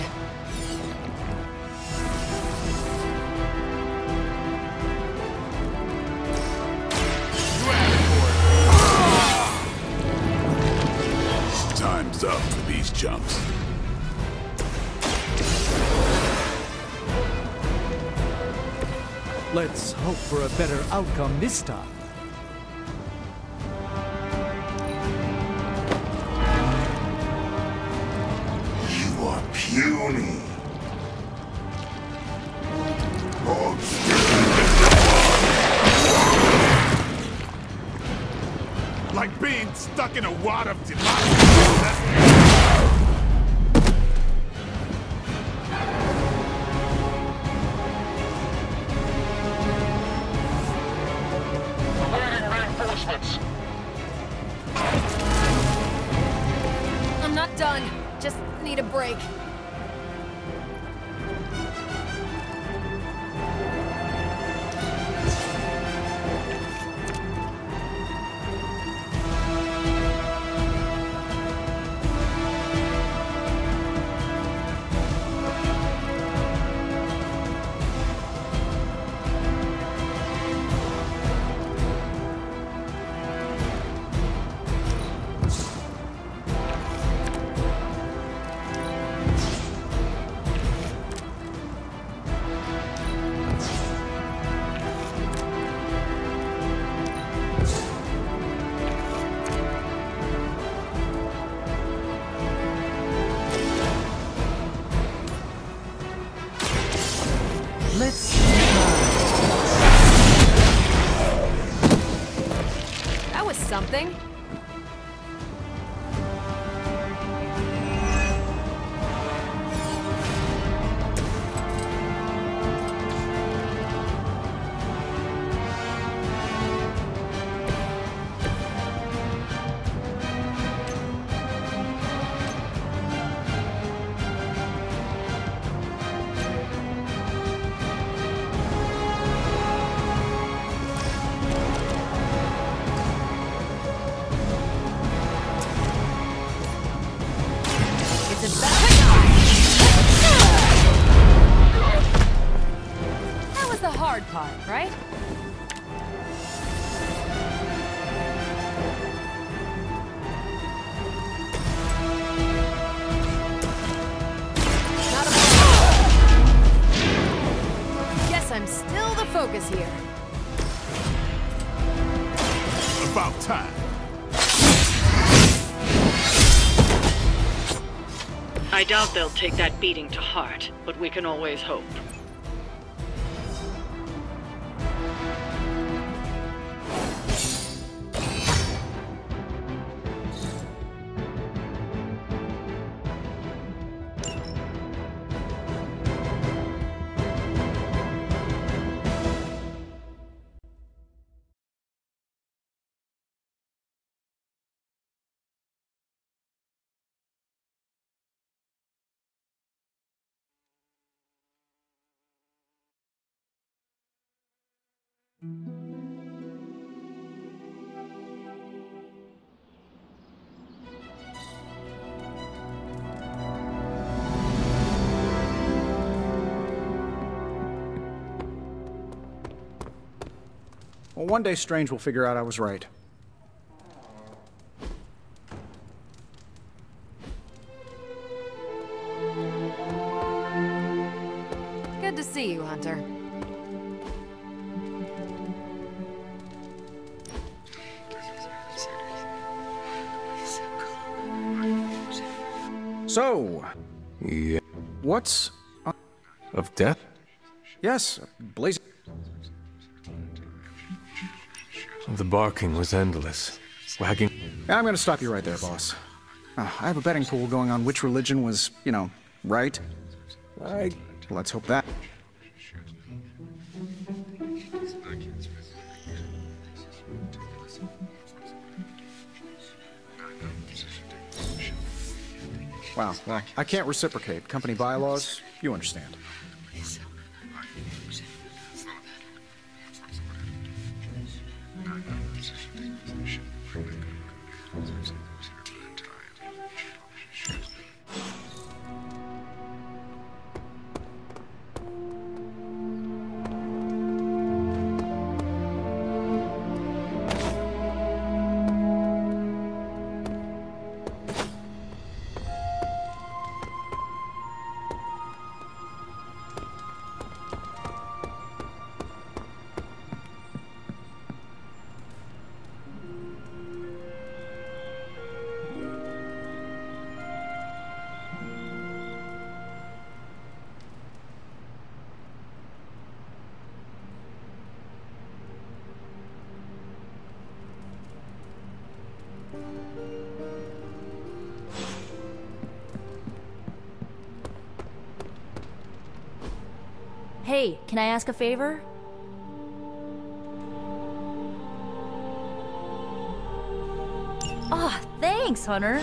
Up for these jumps. Let's hope for a better outcome this time. You are puny. Like being stuck in a wad of democracy. I'm not done. Just need a break. Let's try. That was something. I doubt they'll take that beating to heart, but we can always hope. Well, one day Strange will figure out I was right. Good to see you, Hunter. So, yeah. What's on? Of death? Yes, blazing. The barking was endless, wagging. I'm gonna stop you right there, boss. Uh, I have a betting pool going on which religion was, you know, right. Right. Let's hope that. Wow, well, I can't reciprocate. Company bylaws, you understand. Hey, can I ask a favor? Oh, thanks, Hunter.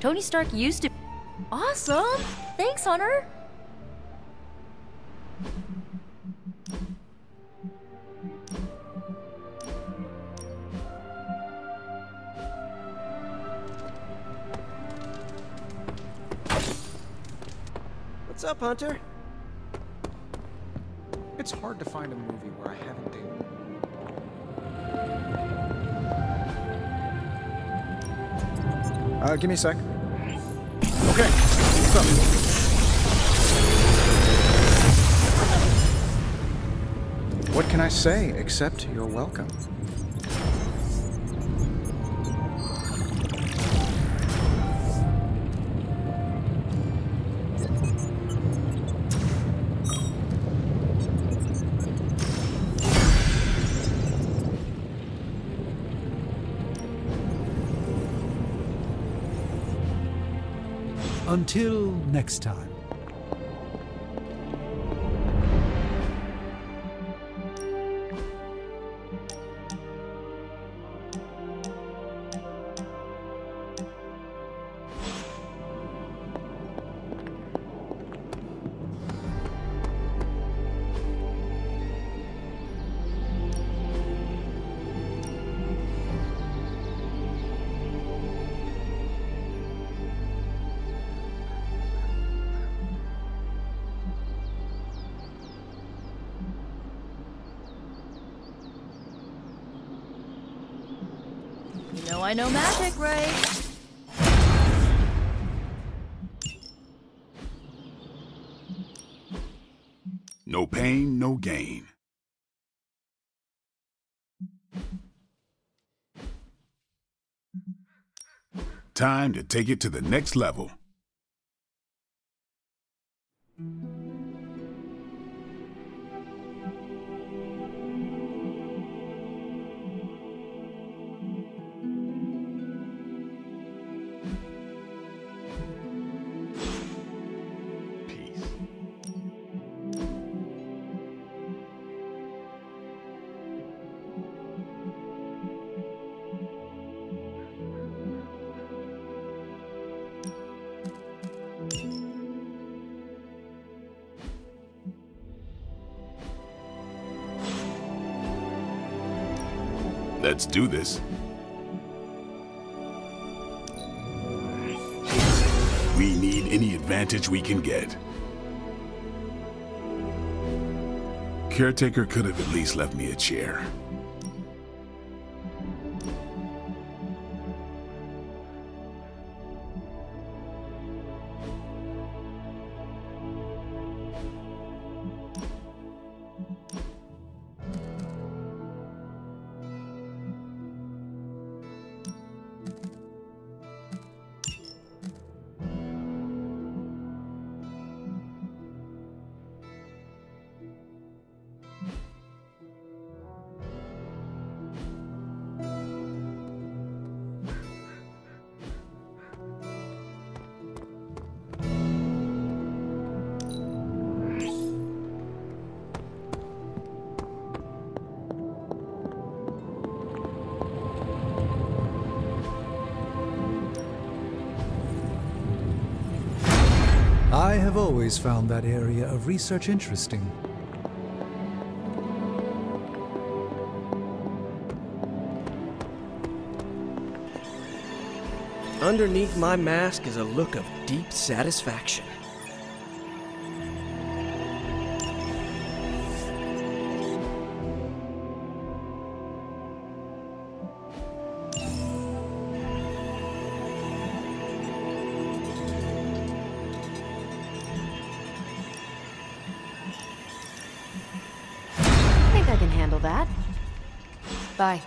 Tony Stark used to... Awesome! Thanks, Hunter! What's up, Hunter? It's hard to find a movie where I haven't dated. Uh, give me a sec. Okay, what's up? What can I say except you're welcome? Until next time. I know magic, right? No pain, no gain. Time to take it to the next level. Let's do this. We need any advantage we can get. Caretaker could have at least left me a chair. I have always found that area of research interesting. Underneath my mask is a look of deep satisfaction. Bye.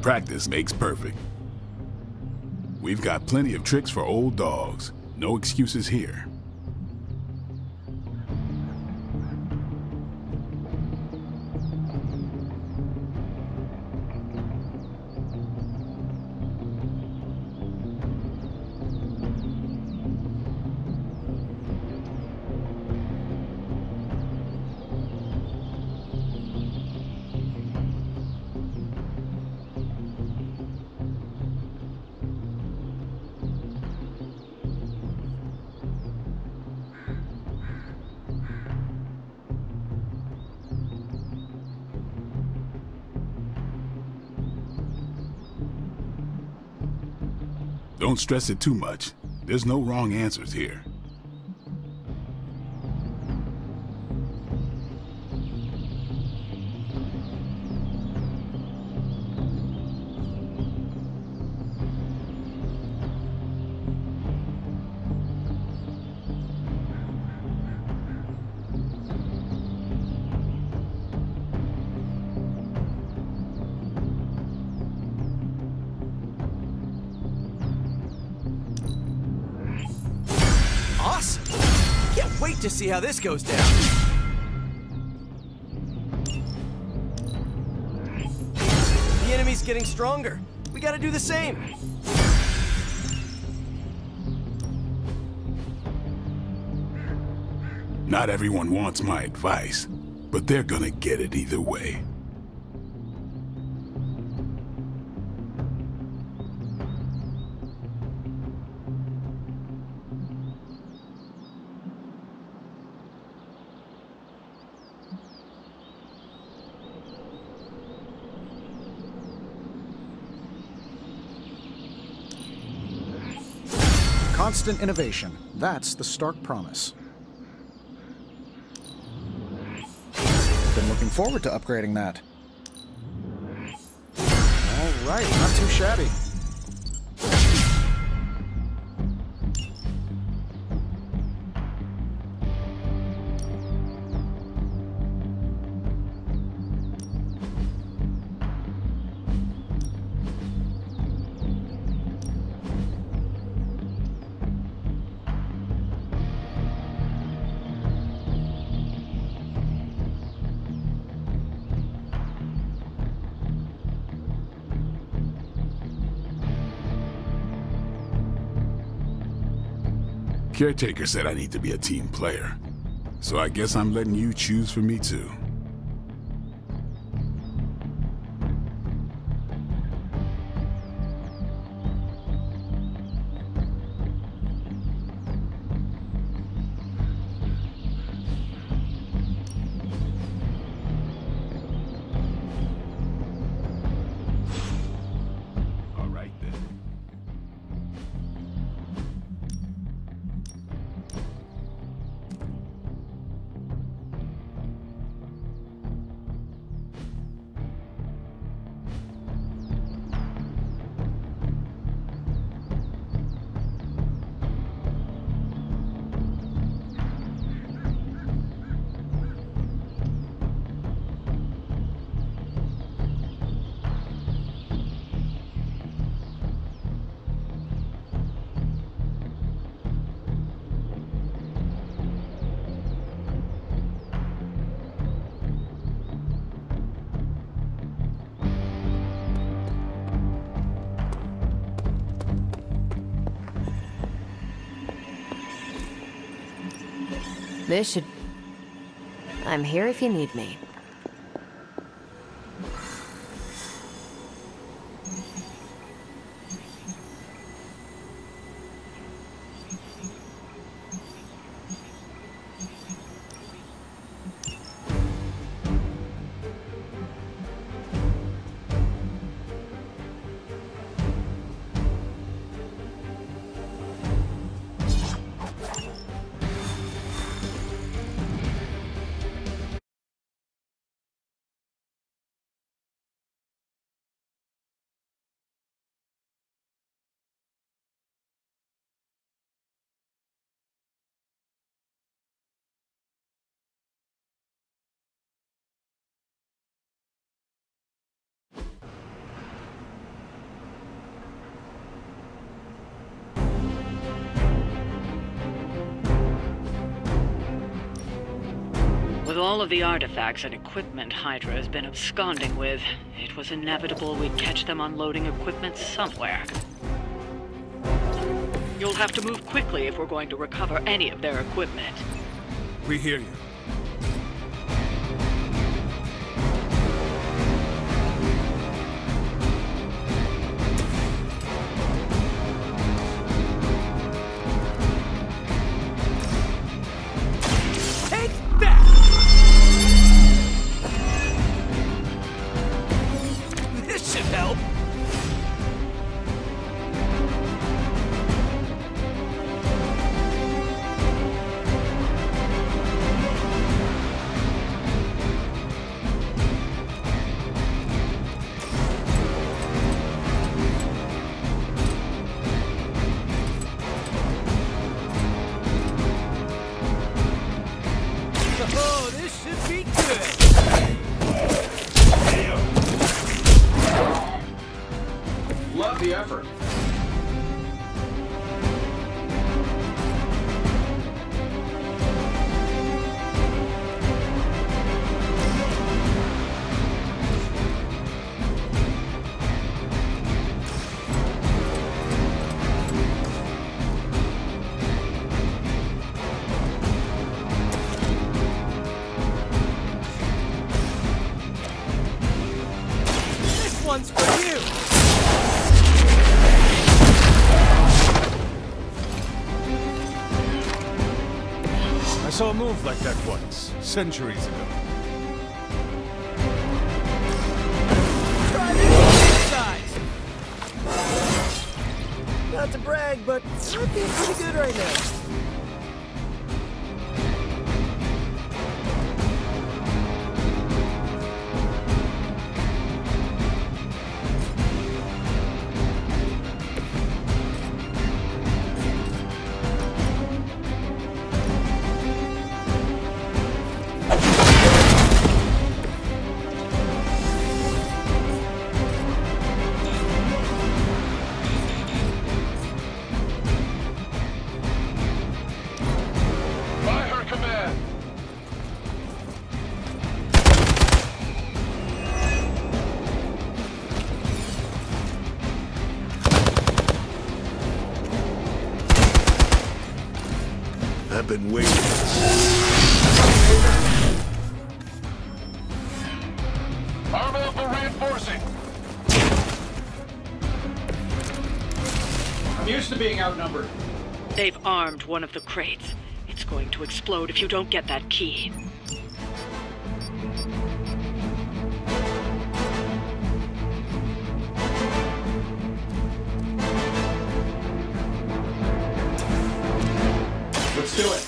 Practice makes perfect. We've got plenty of tricks for old dogs. No excuses here. Don't stress it too much. There's no wrong answers here. To see how this goes down. The enemy's getting stronger. We gotta do the same. Not everyone wants my advice, but they're gonna get it either way. Constant innovation. That's the Stark promise. Been looking forward to upgrading that. All right, not too shabby. Caretaker said I need to be a team player, so I guess I'm letting you choose for me too. This should... I'm here if you need me. With all of the artifacts and equipment Hydra has been absconding with, it was inevitable we'd catch them unloading equipment somewhere. You'll have to move quickly if we're going to recover any of their equipment. We hear you. Help! up the effort. Like that once, centuries ago. Try me. Not to brag, but I feel pretty good right now. Been waiting. Arm up for reinforcing. I'm used to being outnumbered. They've armed one of the crates. It's going to explode if you don't get that key. Do it.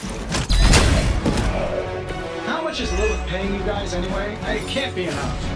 How much is Lilith paying you guys anyway? It can't be enough.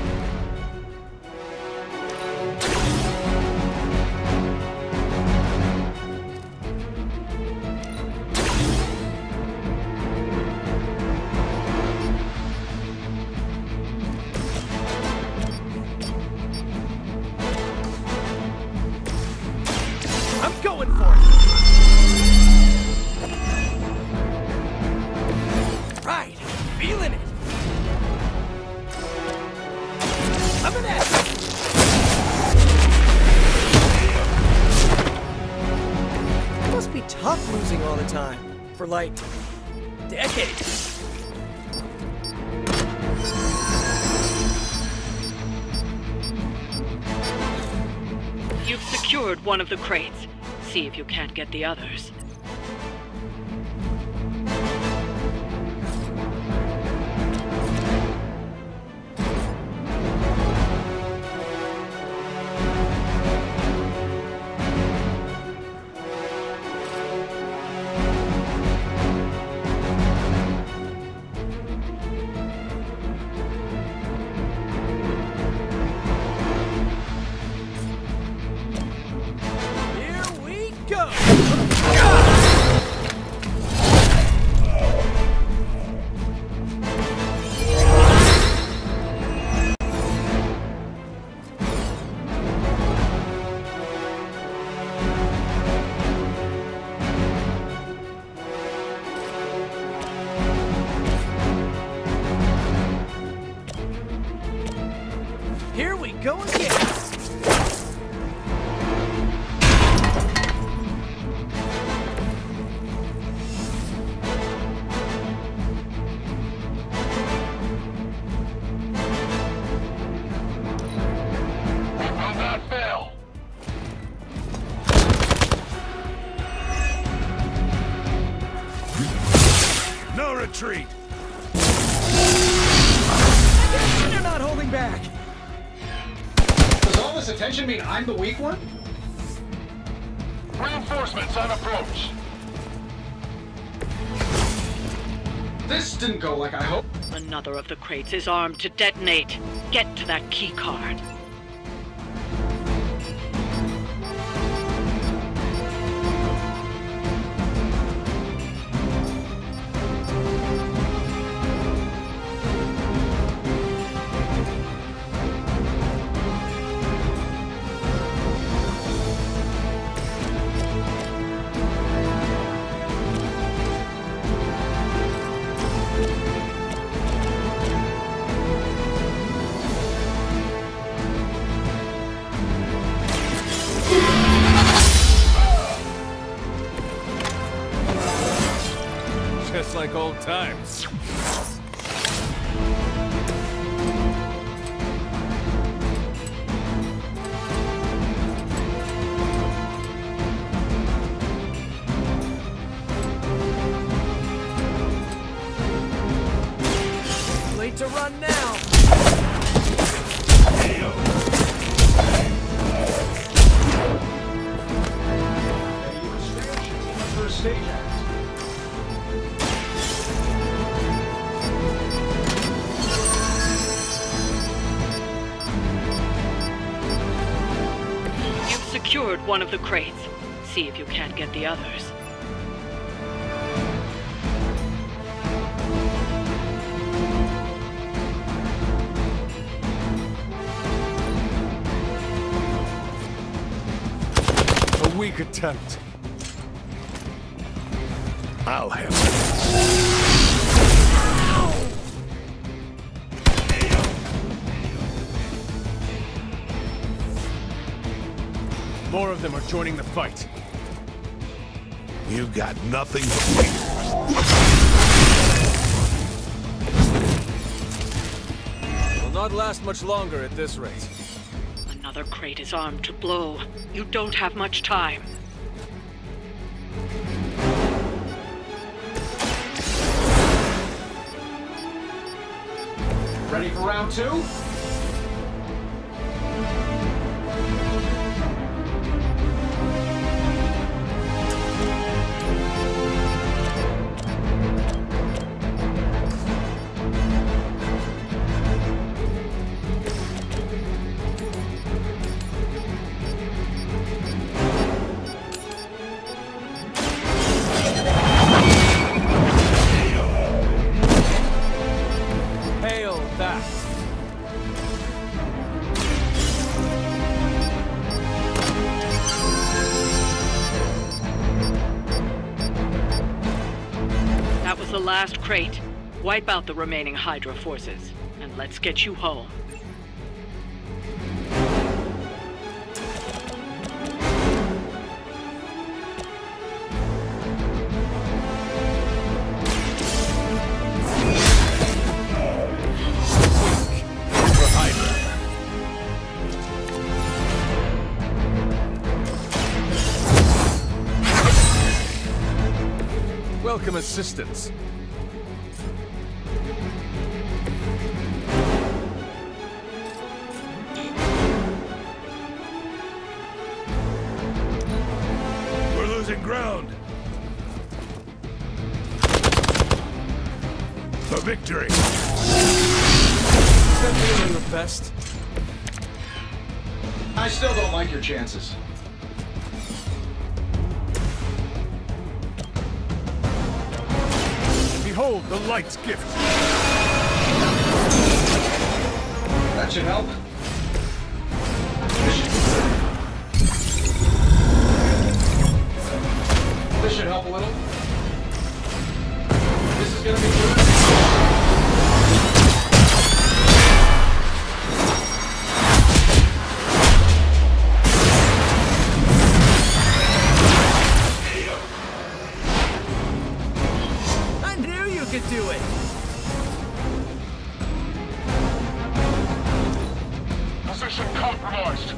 Like decades. You've secured one of the crates. See if you can't get the others. Retreat! They're not holding back! Does all this attention mean I'm the weak one? Reinforcements on approach. This didn't go like I hoped. Another of the crates is armed to detonate. Get to that key card. like old times. Late to run now. Secured one of the crates. See if you can't get the others. A weak attempt. I'll have it. More of them are joining the fight. You've got nothing to fear. Will not last much longer at this rate. Another crate is armed to blow. You don't have much time. Ready for round two? Last crate. Wipe out the remaining Hydra forces, and let's get you home. Welcome assistance. Ground for victory. Is that really the best? I still don't like your chances. Behold the light's gift. That should help. This should help a little. This is gonna be good. I knew you could do it. Position compromised.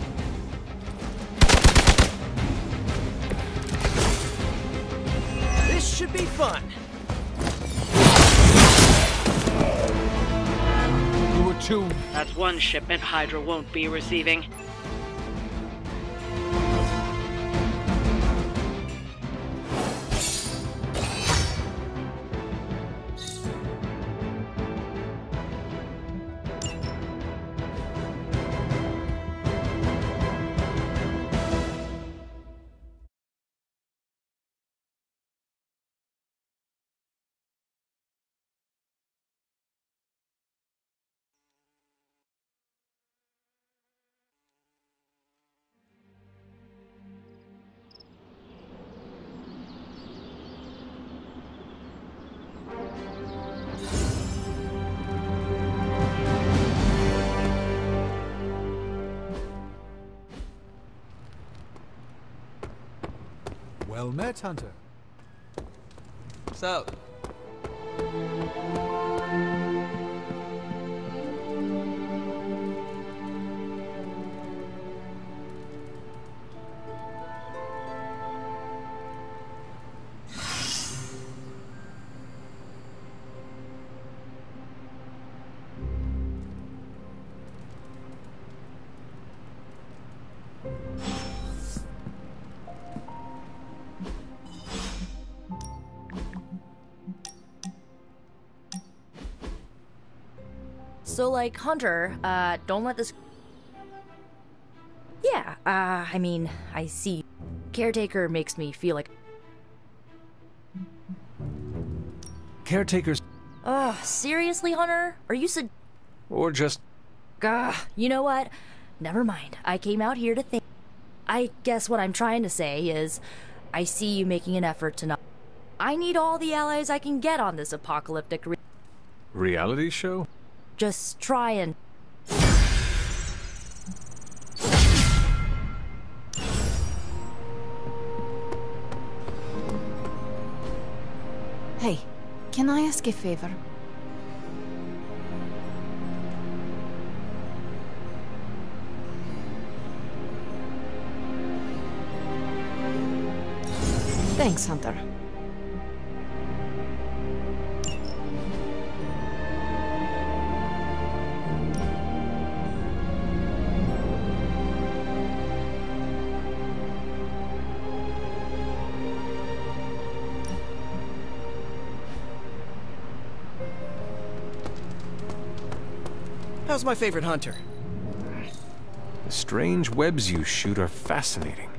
Should be fun. You were too. That's one shipment Hydra won't be receiving. Well met, Hunter. So, So, like, Hunter, uh, don't let this... Yeah, uh, I mean, I see. Caretaker makes me feel like... Caretaker's... Ugh, seriously, Hunter? Are you so... Or just... Gah, you know what? Never mind. I came out here to think... I guess what I'm trying to say is... I see you making an effort to not... I need all the allies I can get on this apocalyptic... Re reality show? Just try and... Hey, can I ask a favor? Thanks, Hunter. How's my favorite hunter? The strange webs you shoot are fascinating.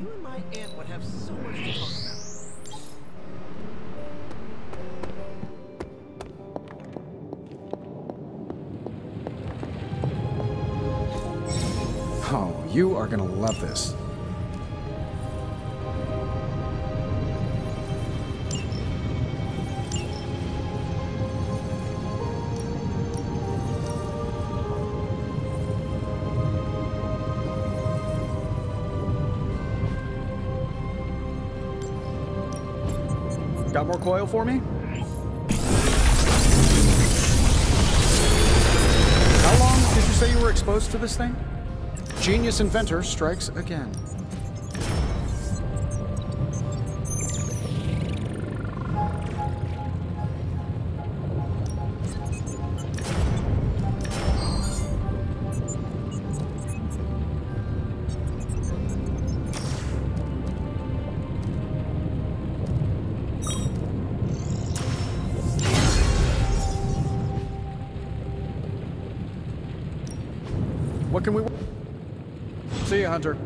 You and my aunt would have so much to talk about. Oh, you are gonna love this. Got more coil for me? How long did you say you were exposed to this thing? Genius inventor strikes again. Can we see you, Hunter?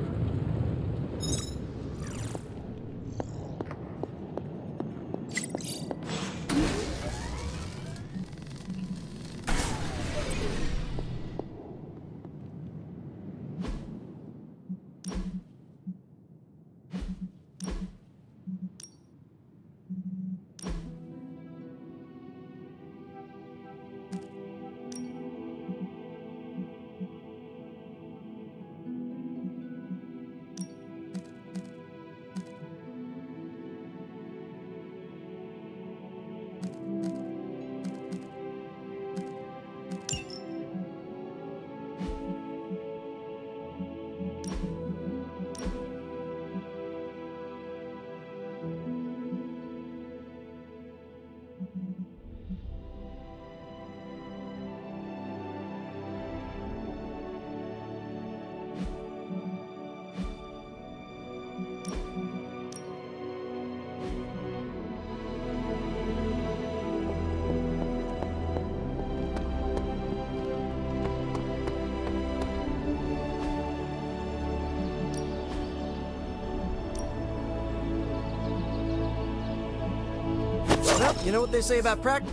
You know what they say about practice?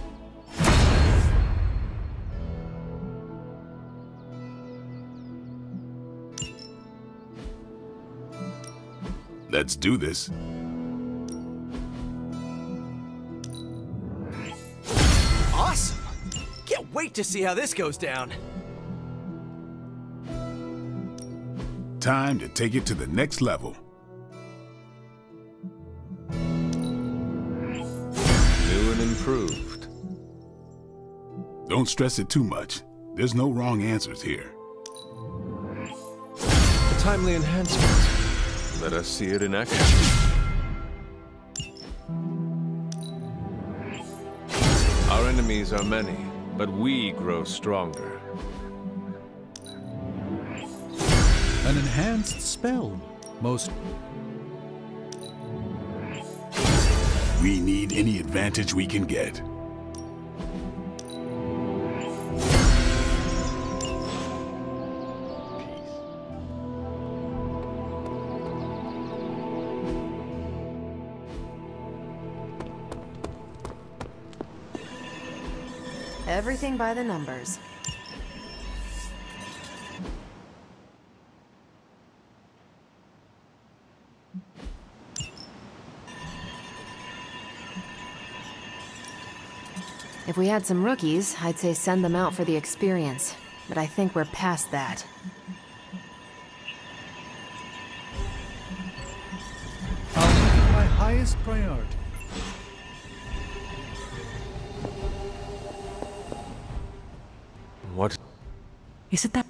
Let's do this. Awesome! Can't wait to see how this goes down. Time to take it to the next level. Improved. Don't stress it too much. There's no wrong answers here. A timely enhancement. Let us see it in action. Our enemies are many, but we grow stronger. An an enhanced spell. Most... We need any advantage we can get. Everything by the numbers. If we had some rookies, I'd say send them out for the experience, but I think we're past that. I'll make it my highest priority. What? Is it that?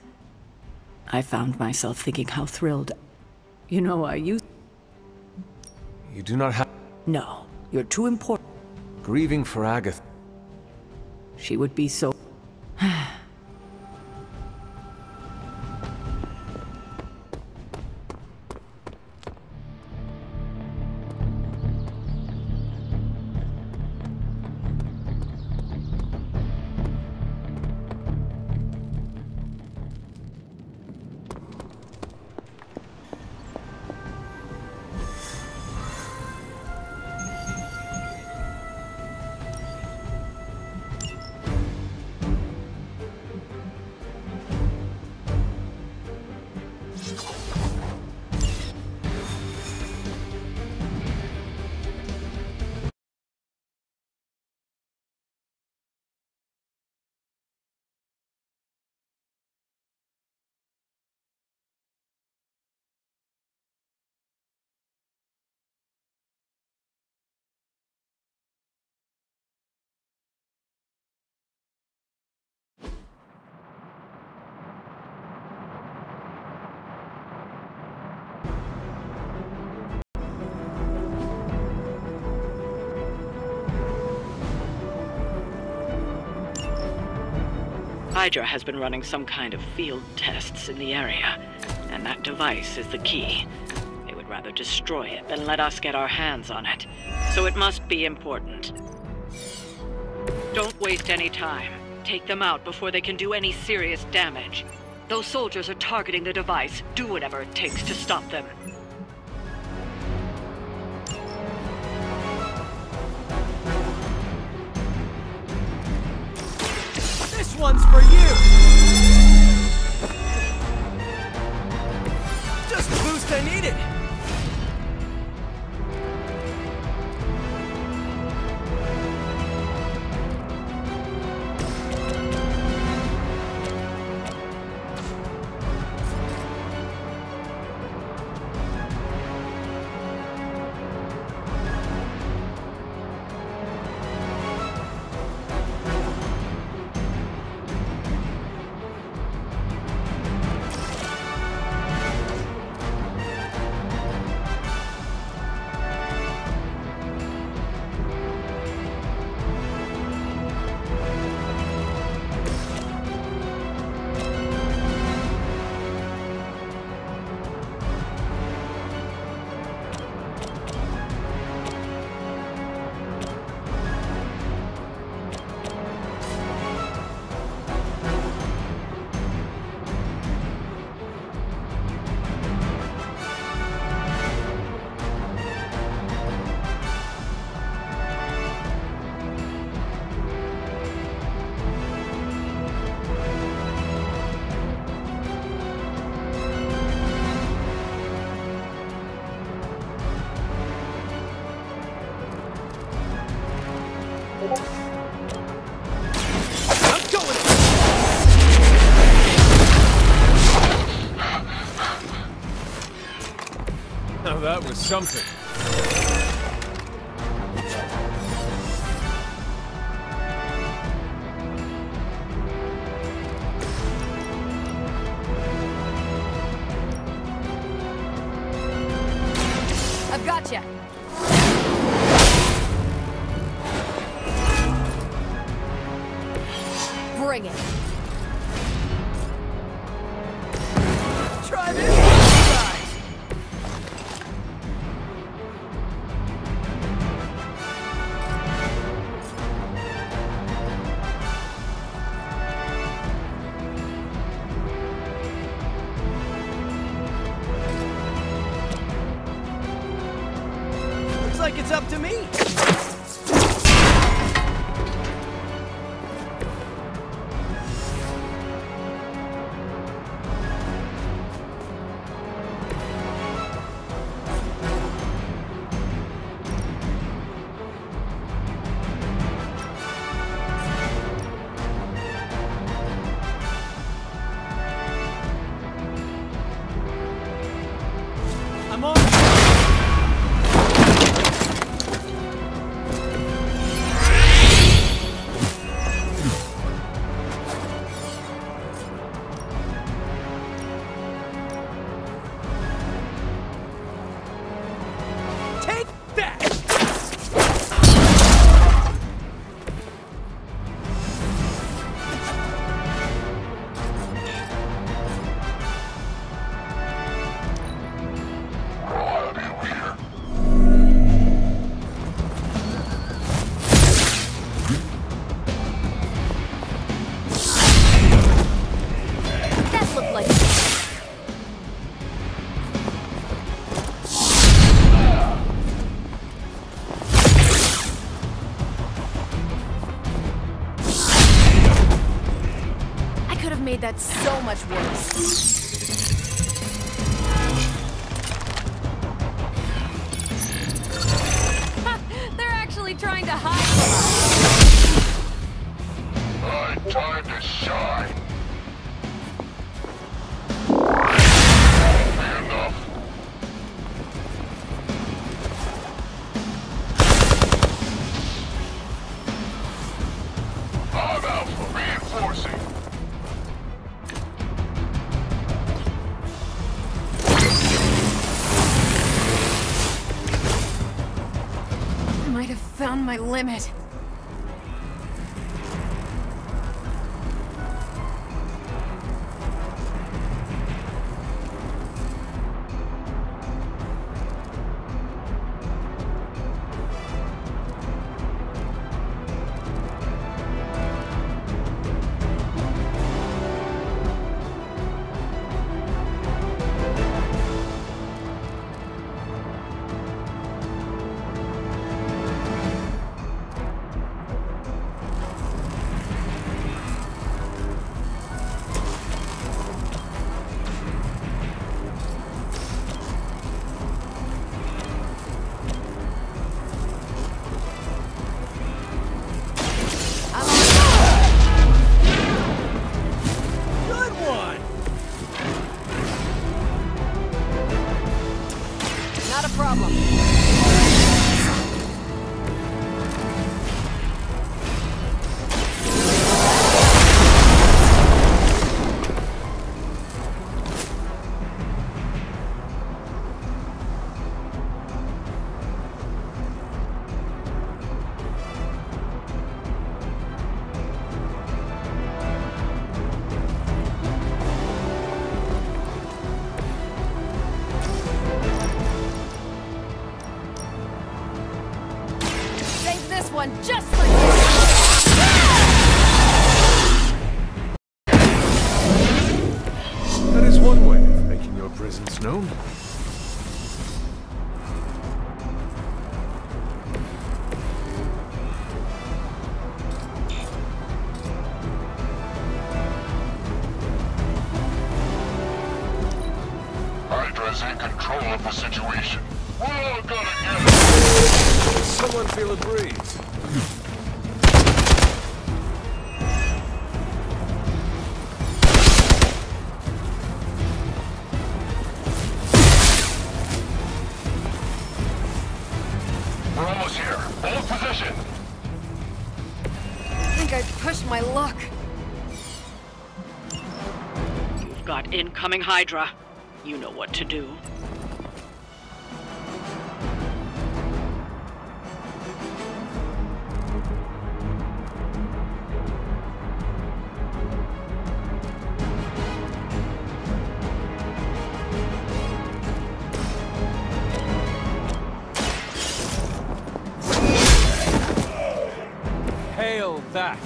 I found myself thinking how thrilled. You know, are you? You do not have. No, you're too important. Grieving for Agatha. She would be so... Hydra has been running some kind of field tests in the area, and that device is the key. They would rather destroy it than let us get our hands on it, so it must be important. Don't waste any time. Take them out before they can do any serious damage. Those soldiers are targeting the device. Do whatever it takes to stop them. This one's for you! Just the boost I needed! That was something. I've got you. Bring it. Try this. like it's up to me. That's so much worse. They're actually trying to hide. My time to shine. My limit. Just like this. That is one way of making your presence known. Hydra's in control of the situation. We're all gonna get it. Someone feel a breeze. Incoming Hydra. You know what to do. Hail that!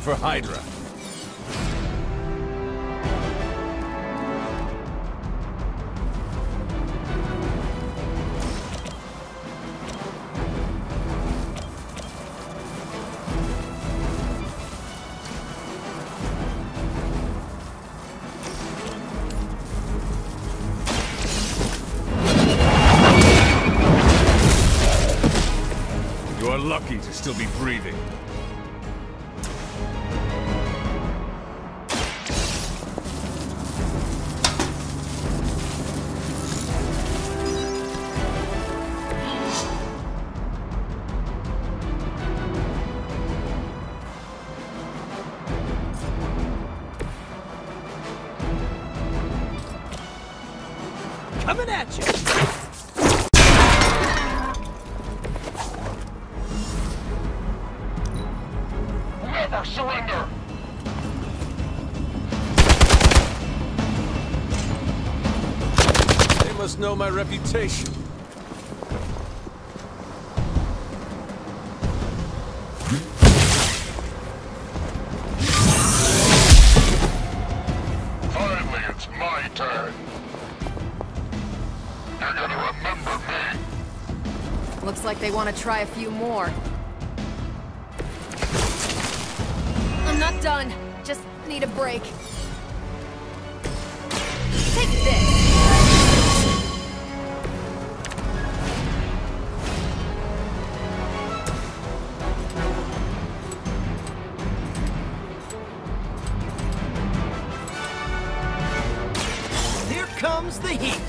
Mission for Hydra. Lucky to still be breathing. Coming at you! Surrender! They must know my reputation. Finally, it's my turn. You're gonna remember me. Looks like they want to try a few more. Not done. Just need a break. Take this. Here comes the heat.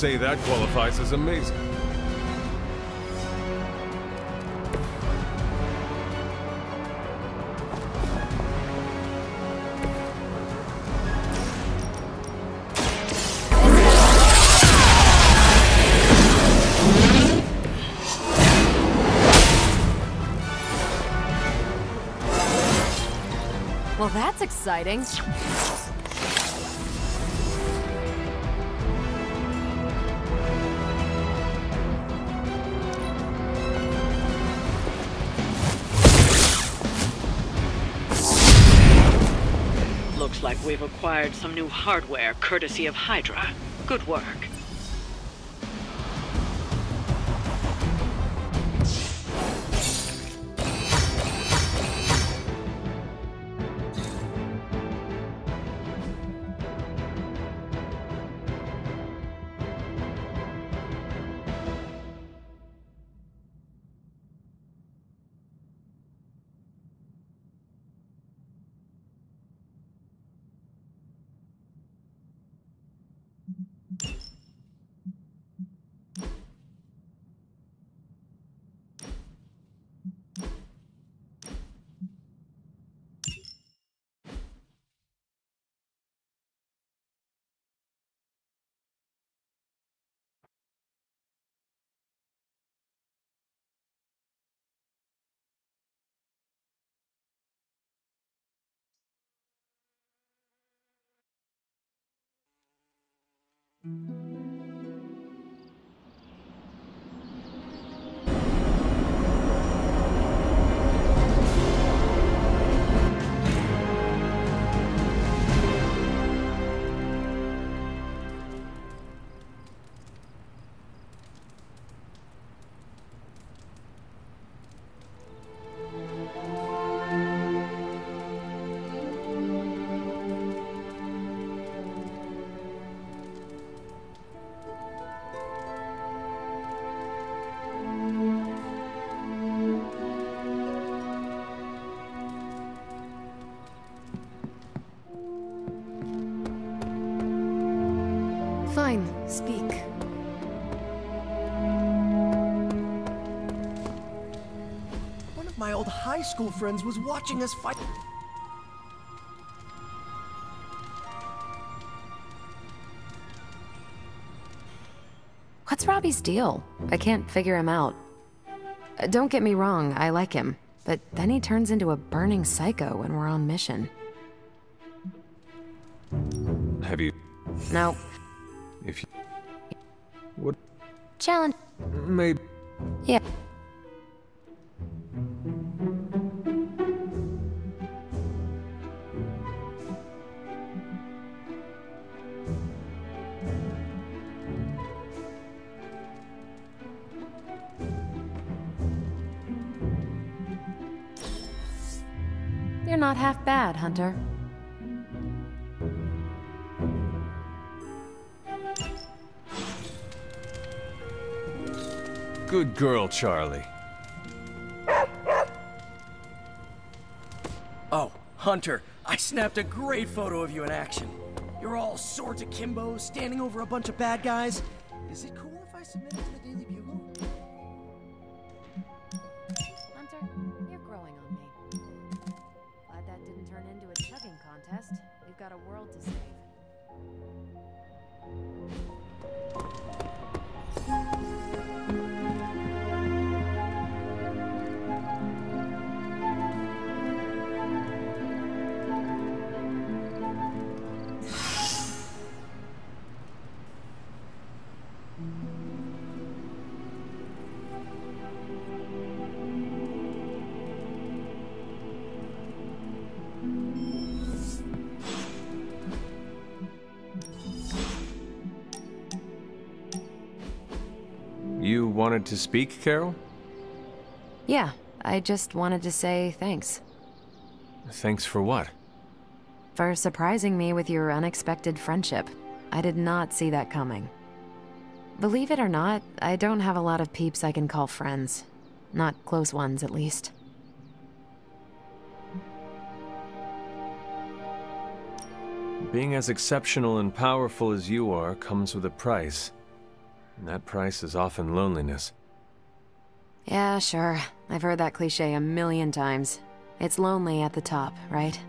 Say that qualifies as amazing. Well, that's exciting. Like we've acquired some new hardware courtesy of Hydra. Good work. Speak. One of my old high school friends was watching us fight. What's Robbie's deal? I can't figure him out. Don't get me wrong, I like him, but then he turns into a burning psycho when we're on mission. Have you? No. If you... What? Challenge. Maybe. Yeah. You're not half bad, Hunter. Good girl, Charlie. Oh, Hunter, I snapped a great photo of you in action. You're all swords akimbo, standing over a bunch of bad guys. Is it cool if I submit it to the Daily Bugle? Hunter, you're growing on me. Glad that didn't turn into a chugging contest. We've got a world to save. You wanted to speak, Carol? Yeah, I just wanted to say thanks. Thanks for what? For surprising me with your unexpected friendship. I did not see that coming. Believe it or not, I don't have a lot of peeps I can call friends. Not close ones, at least. Being as exceptional and powerful as you are comes with a price. And that price is often loneliness. Yeah, sure. I've heard that cliche a million times. It's lonely at the top, right?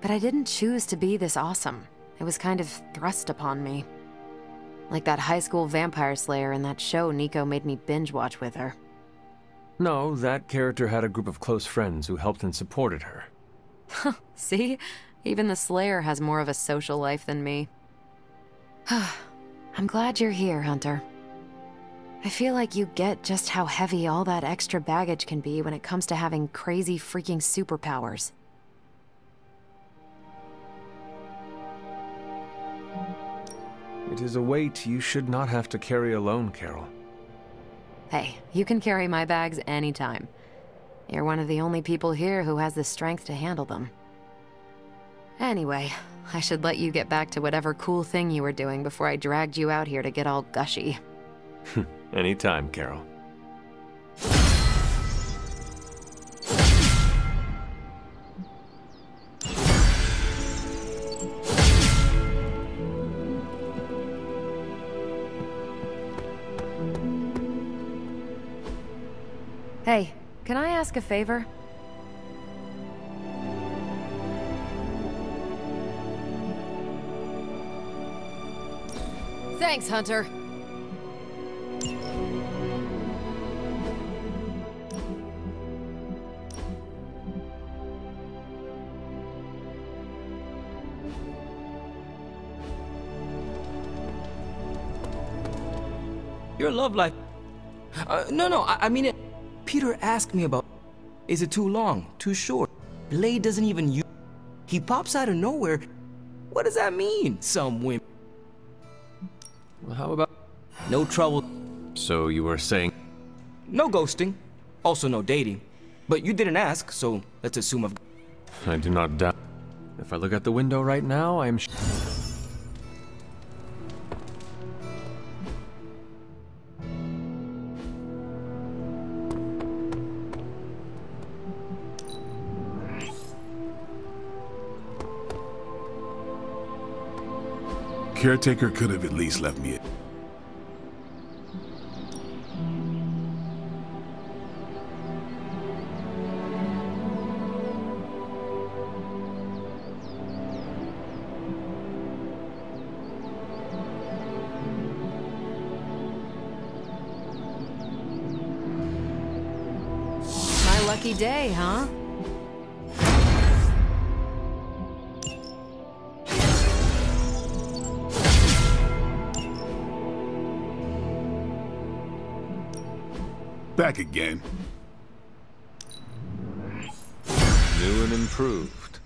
But I didn't choose to be this awesome. It was kind of thrust upon me. Like that high school vampire slayer in that show Nico made me binge watch with her. No, that character had a group of close friends who helped and supported her. See? Even the slayer has more of a social life than me. I'm glad you're here, Hunter. I feel like you get just how heavy all that extra baggage can be when it comes to having crazy freaking superpowers. It is a weight you should not have to carry alone, Carol. Hey, you can carry my bags anytime. You're one of the only people here who has the strength to handle them. Anyway, I should let you get back to whatever cool thing you were doing before I dragged you out here to get all gushy. Anytime, Carol. Hey, can I ask a favor? Thanks, Hunter. Your love life... Uh, no, no, I, I mean it... Peter asked me about... Is it too long? Too short? Blade doesn't even use... He pops out of nowhere. What does that mean? Some women... How about... No trouble. So you were saying... No ghosting. Also no dating. But you didn't ask, so let's assume I've... I do not doubt. If I look out the window right now, I am... Caretaker could have at least left me. My lucky day, huh? back again. New and improved.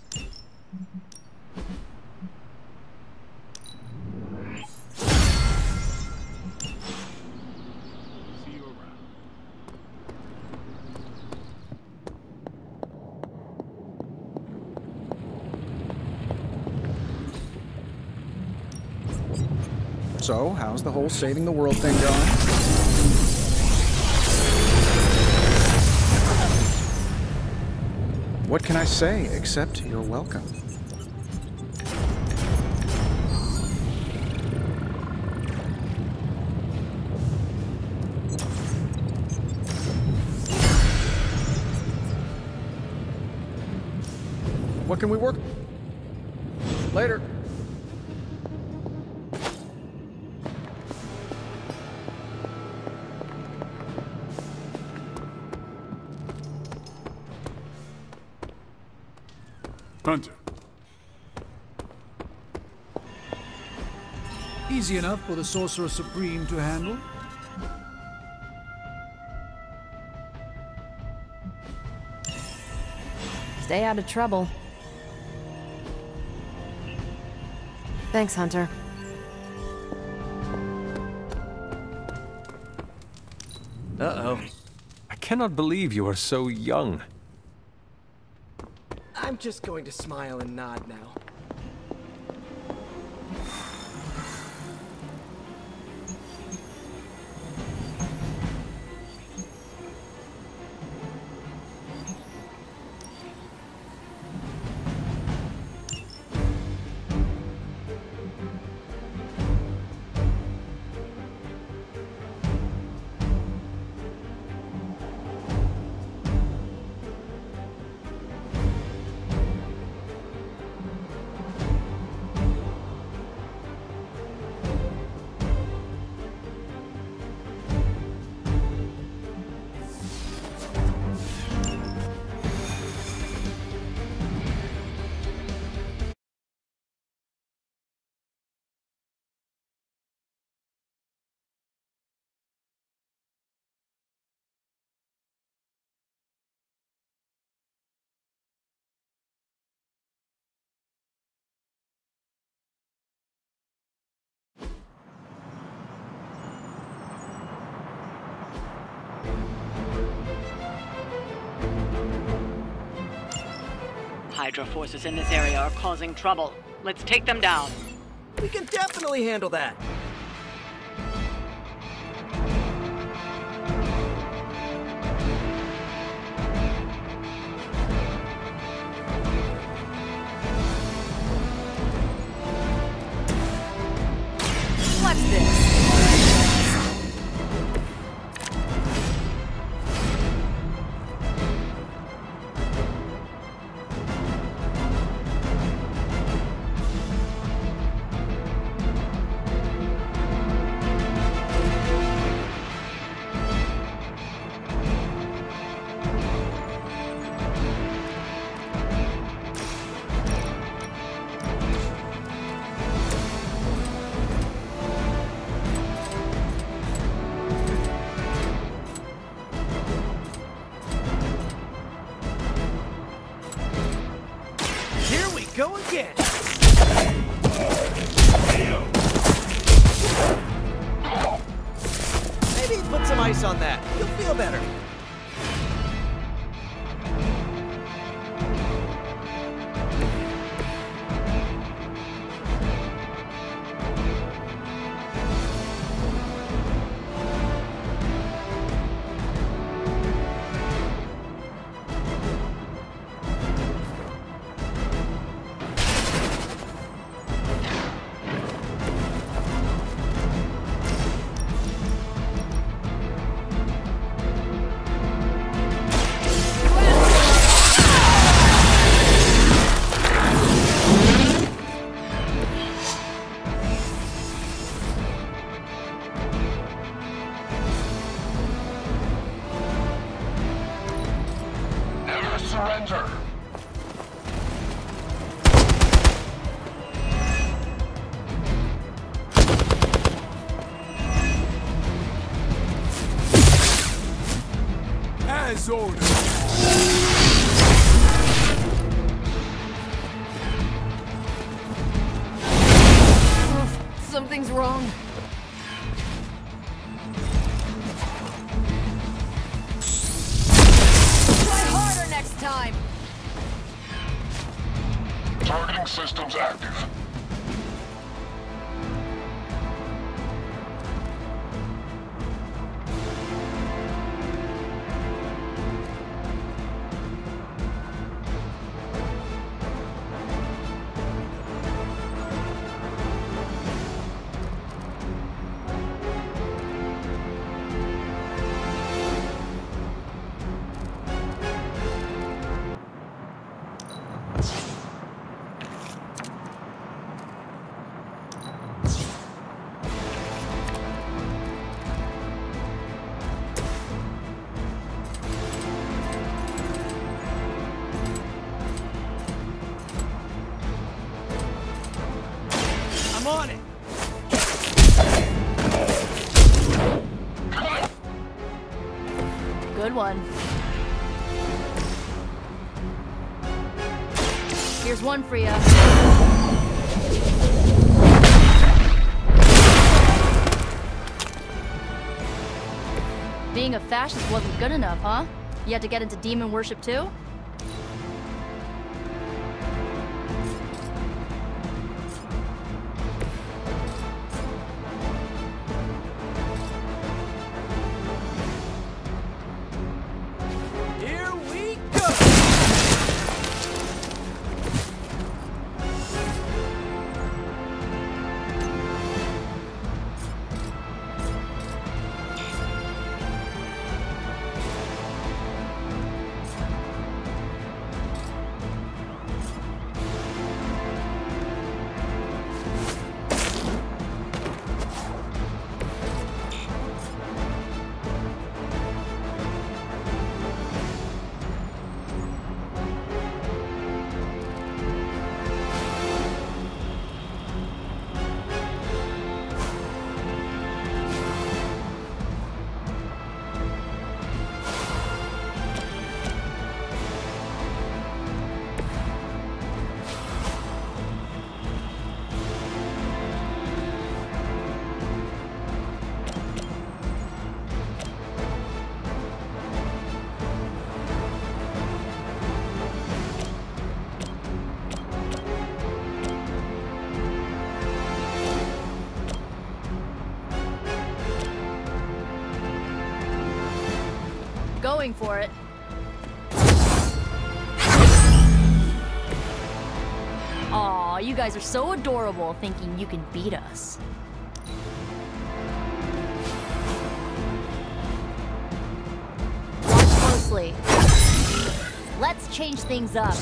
So, how's the whole saving the world thing going? What can I say except you're welcome? What can we work? Later. Hunter. Easy enough for the Sorcerer Supreme to handle. Stay out of trouble. Thanks, Hunter. Uh-oh. I cannot believe you are so young. I'm just going to smile and nod now. Hydra forces in this area are causing trouble. Let's take them down. We can definitely handle that. As ordered. Something's wrong. Try harder next time. Targeting systems active. One. Here's one for you. Being a fascist wasn't good enough, huh? You had to get into demon worship too? Going for it. Aw, you guys are so adorable thinking you can beat us. Watch closely. Let's change things up.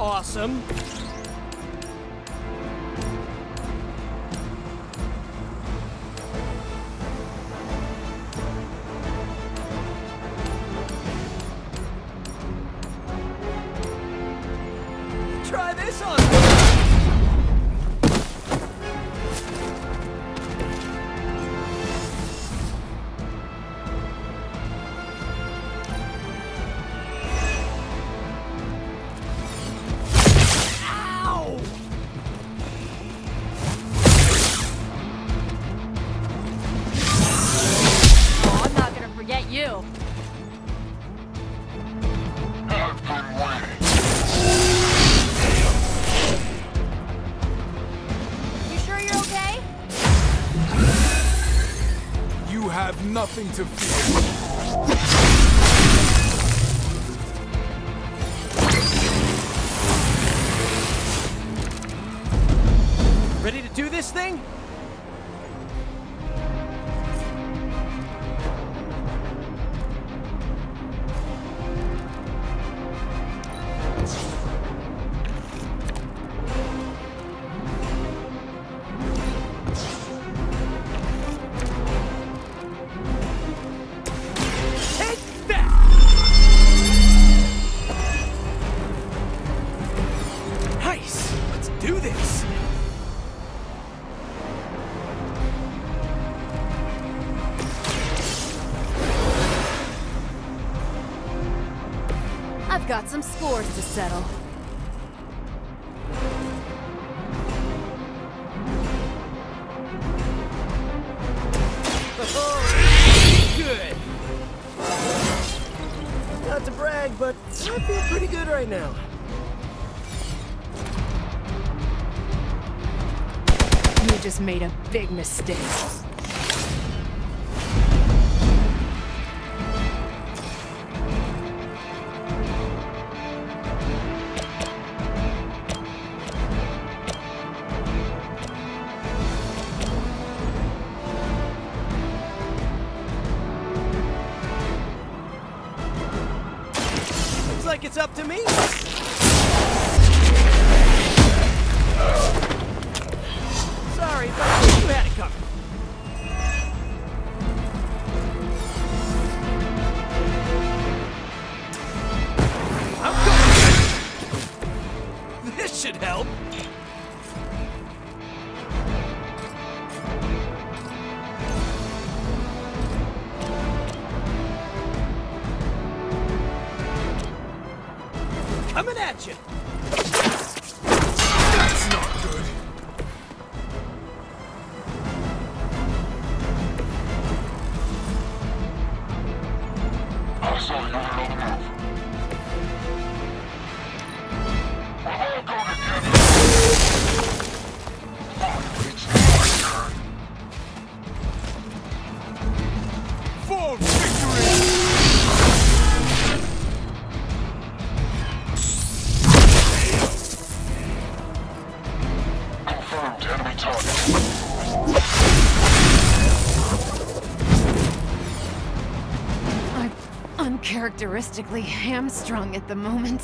Awesome. Try this on. Nothing to fear. Ready to do this thing? got some scores to settle. Good. Not to brag, but I feel pretty good right now. You just made a big mistake. Up to me. Sorry, but you had it covered. I'm coming. This should help. That's not good. I saw you were on the move. We'll all go together. Finally, it's my turn. For victory! I'm uncharacteristically hamstrung at the moment.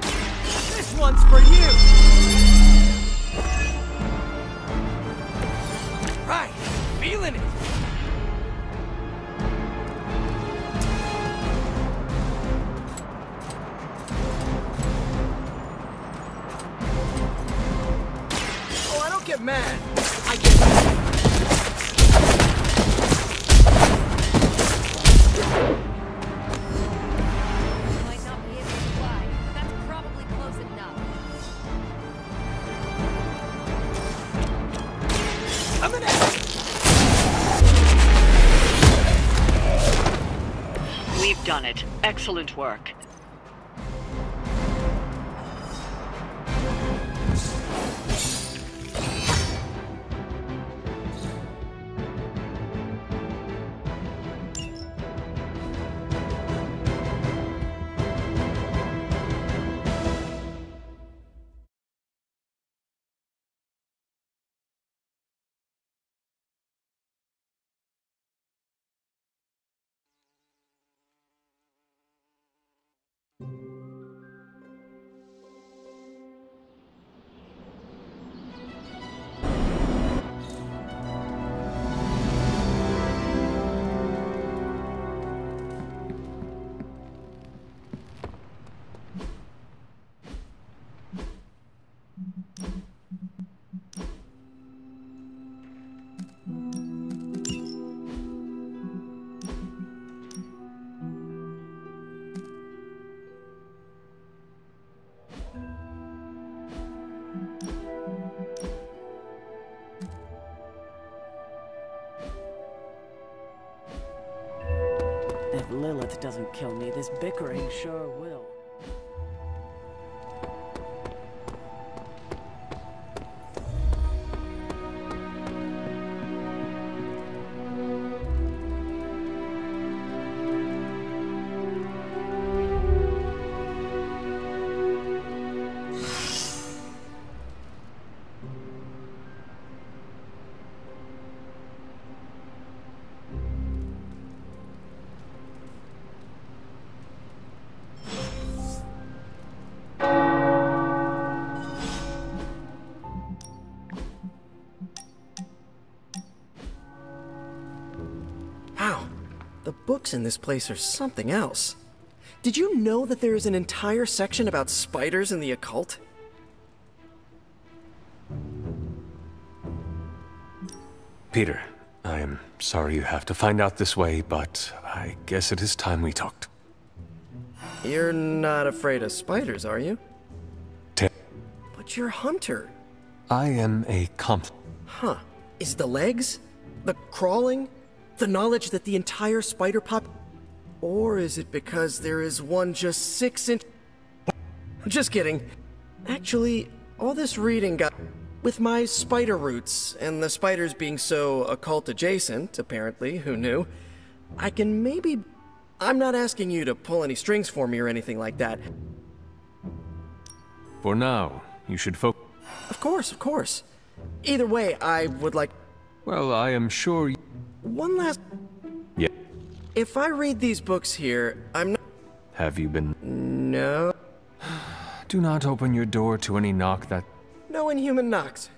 This one's for you! Right, feeling it! Oh, I don't get mad. I get mad. Done it. Excellent work. Lilith doesn't kill me, this bickering sure will. Books in this place are something else. Did you know that there is an entire section about spiders and the occult? Peter, I am sorry you have to find out this way, but I guess it is time we talked. You're not afraid of spiders, are you? T but you're a hunter. I am a comp. Huh. Is the legs? The crawling? The knowledge that the entire spider pop... Or is it because there is one just six inch... Just kidding. Actually, all this reading got... With my spider roots, and the spiders being so occult-adjacent, apparently, who knew, I can maybe... I'm not asking you to pull any strings for me or anything like that. For now, you should focus... Of course, of course. Either way, I would like... Well, I am sure you... One last... Yeah. If I read these books here, I'm not... Have you been... No. Do not open your door to any knock that... No inhuman knocks.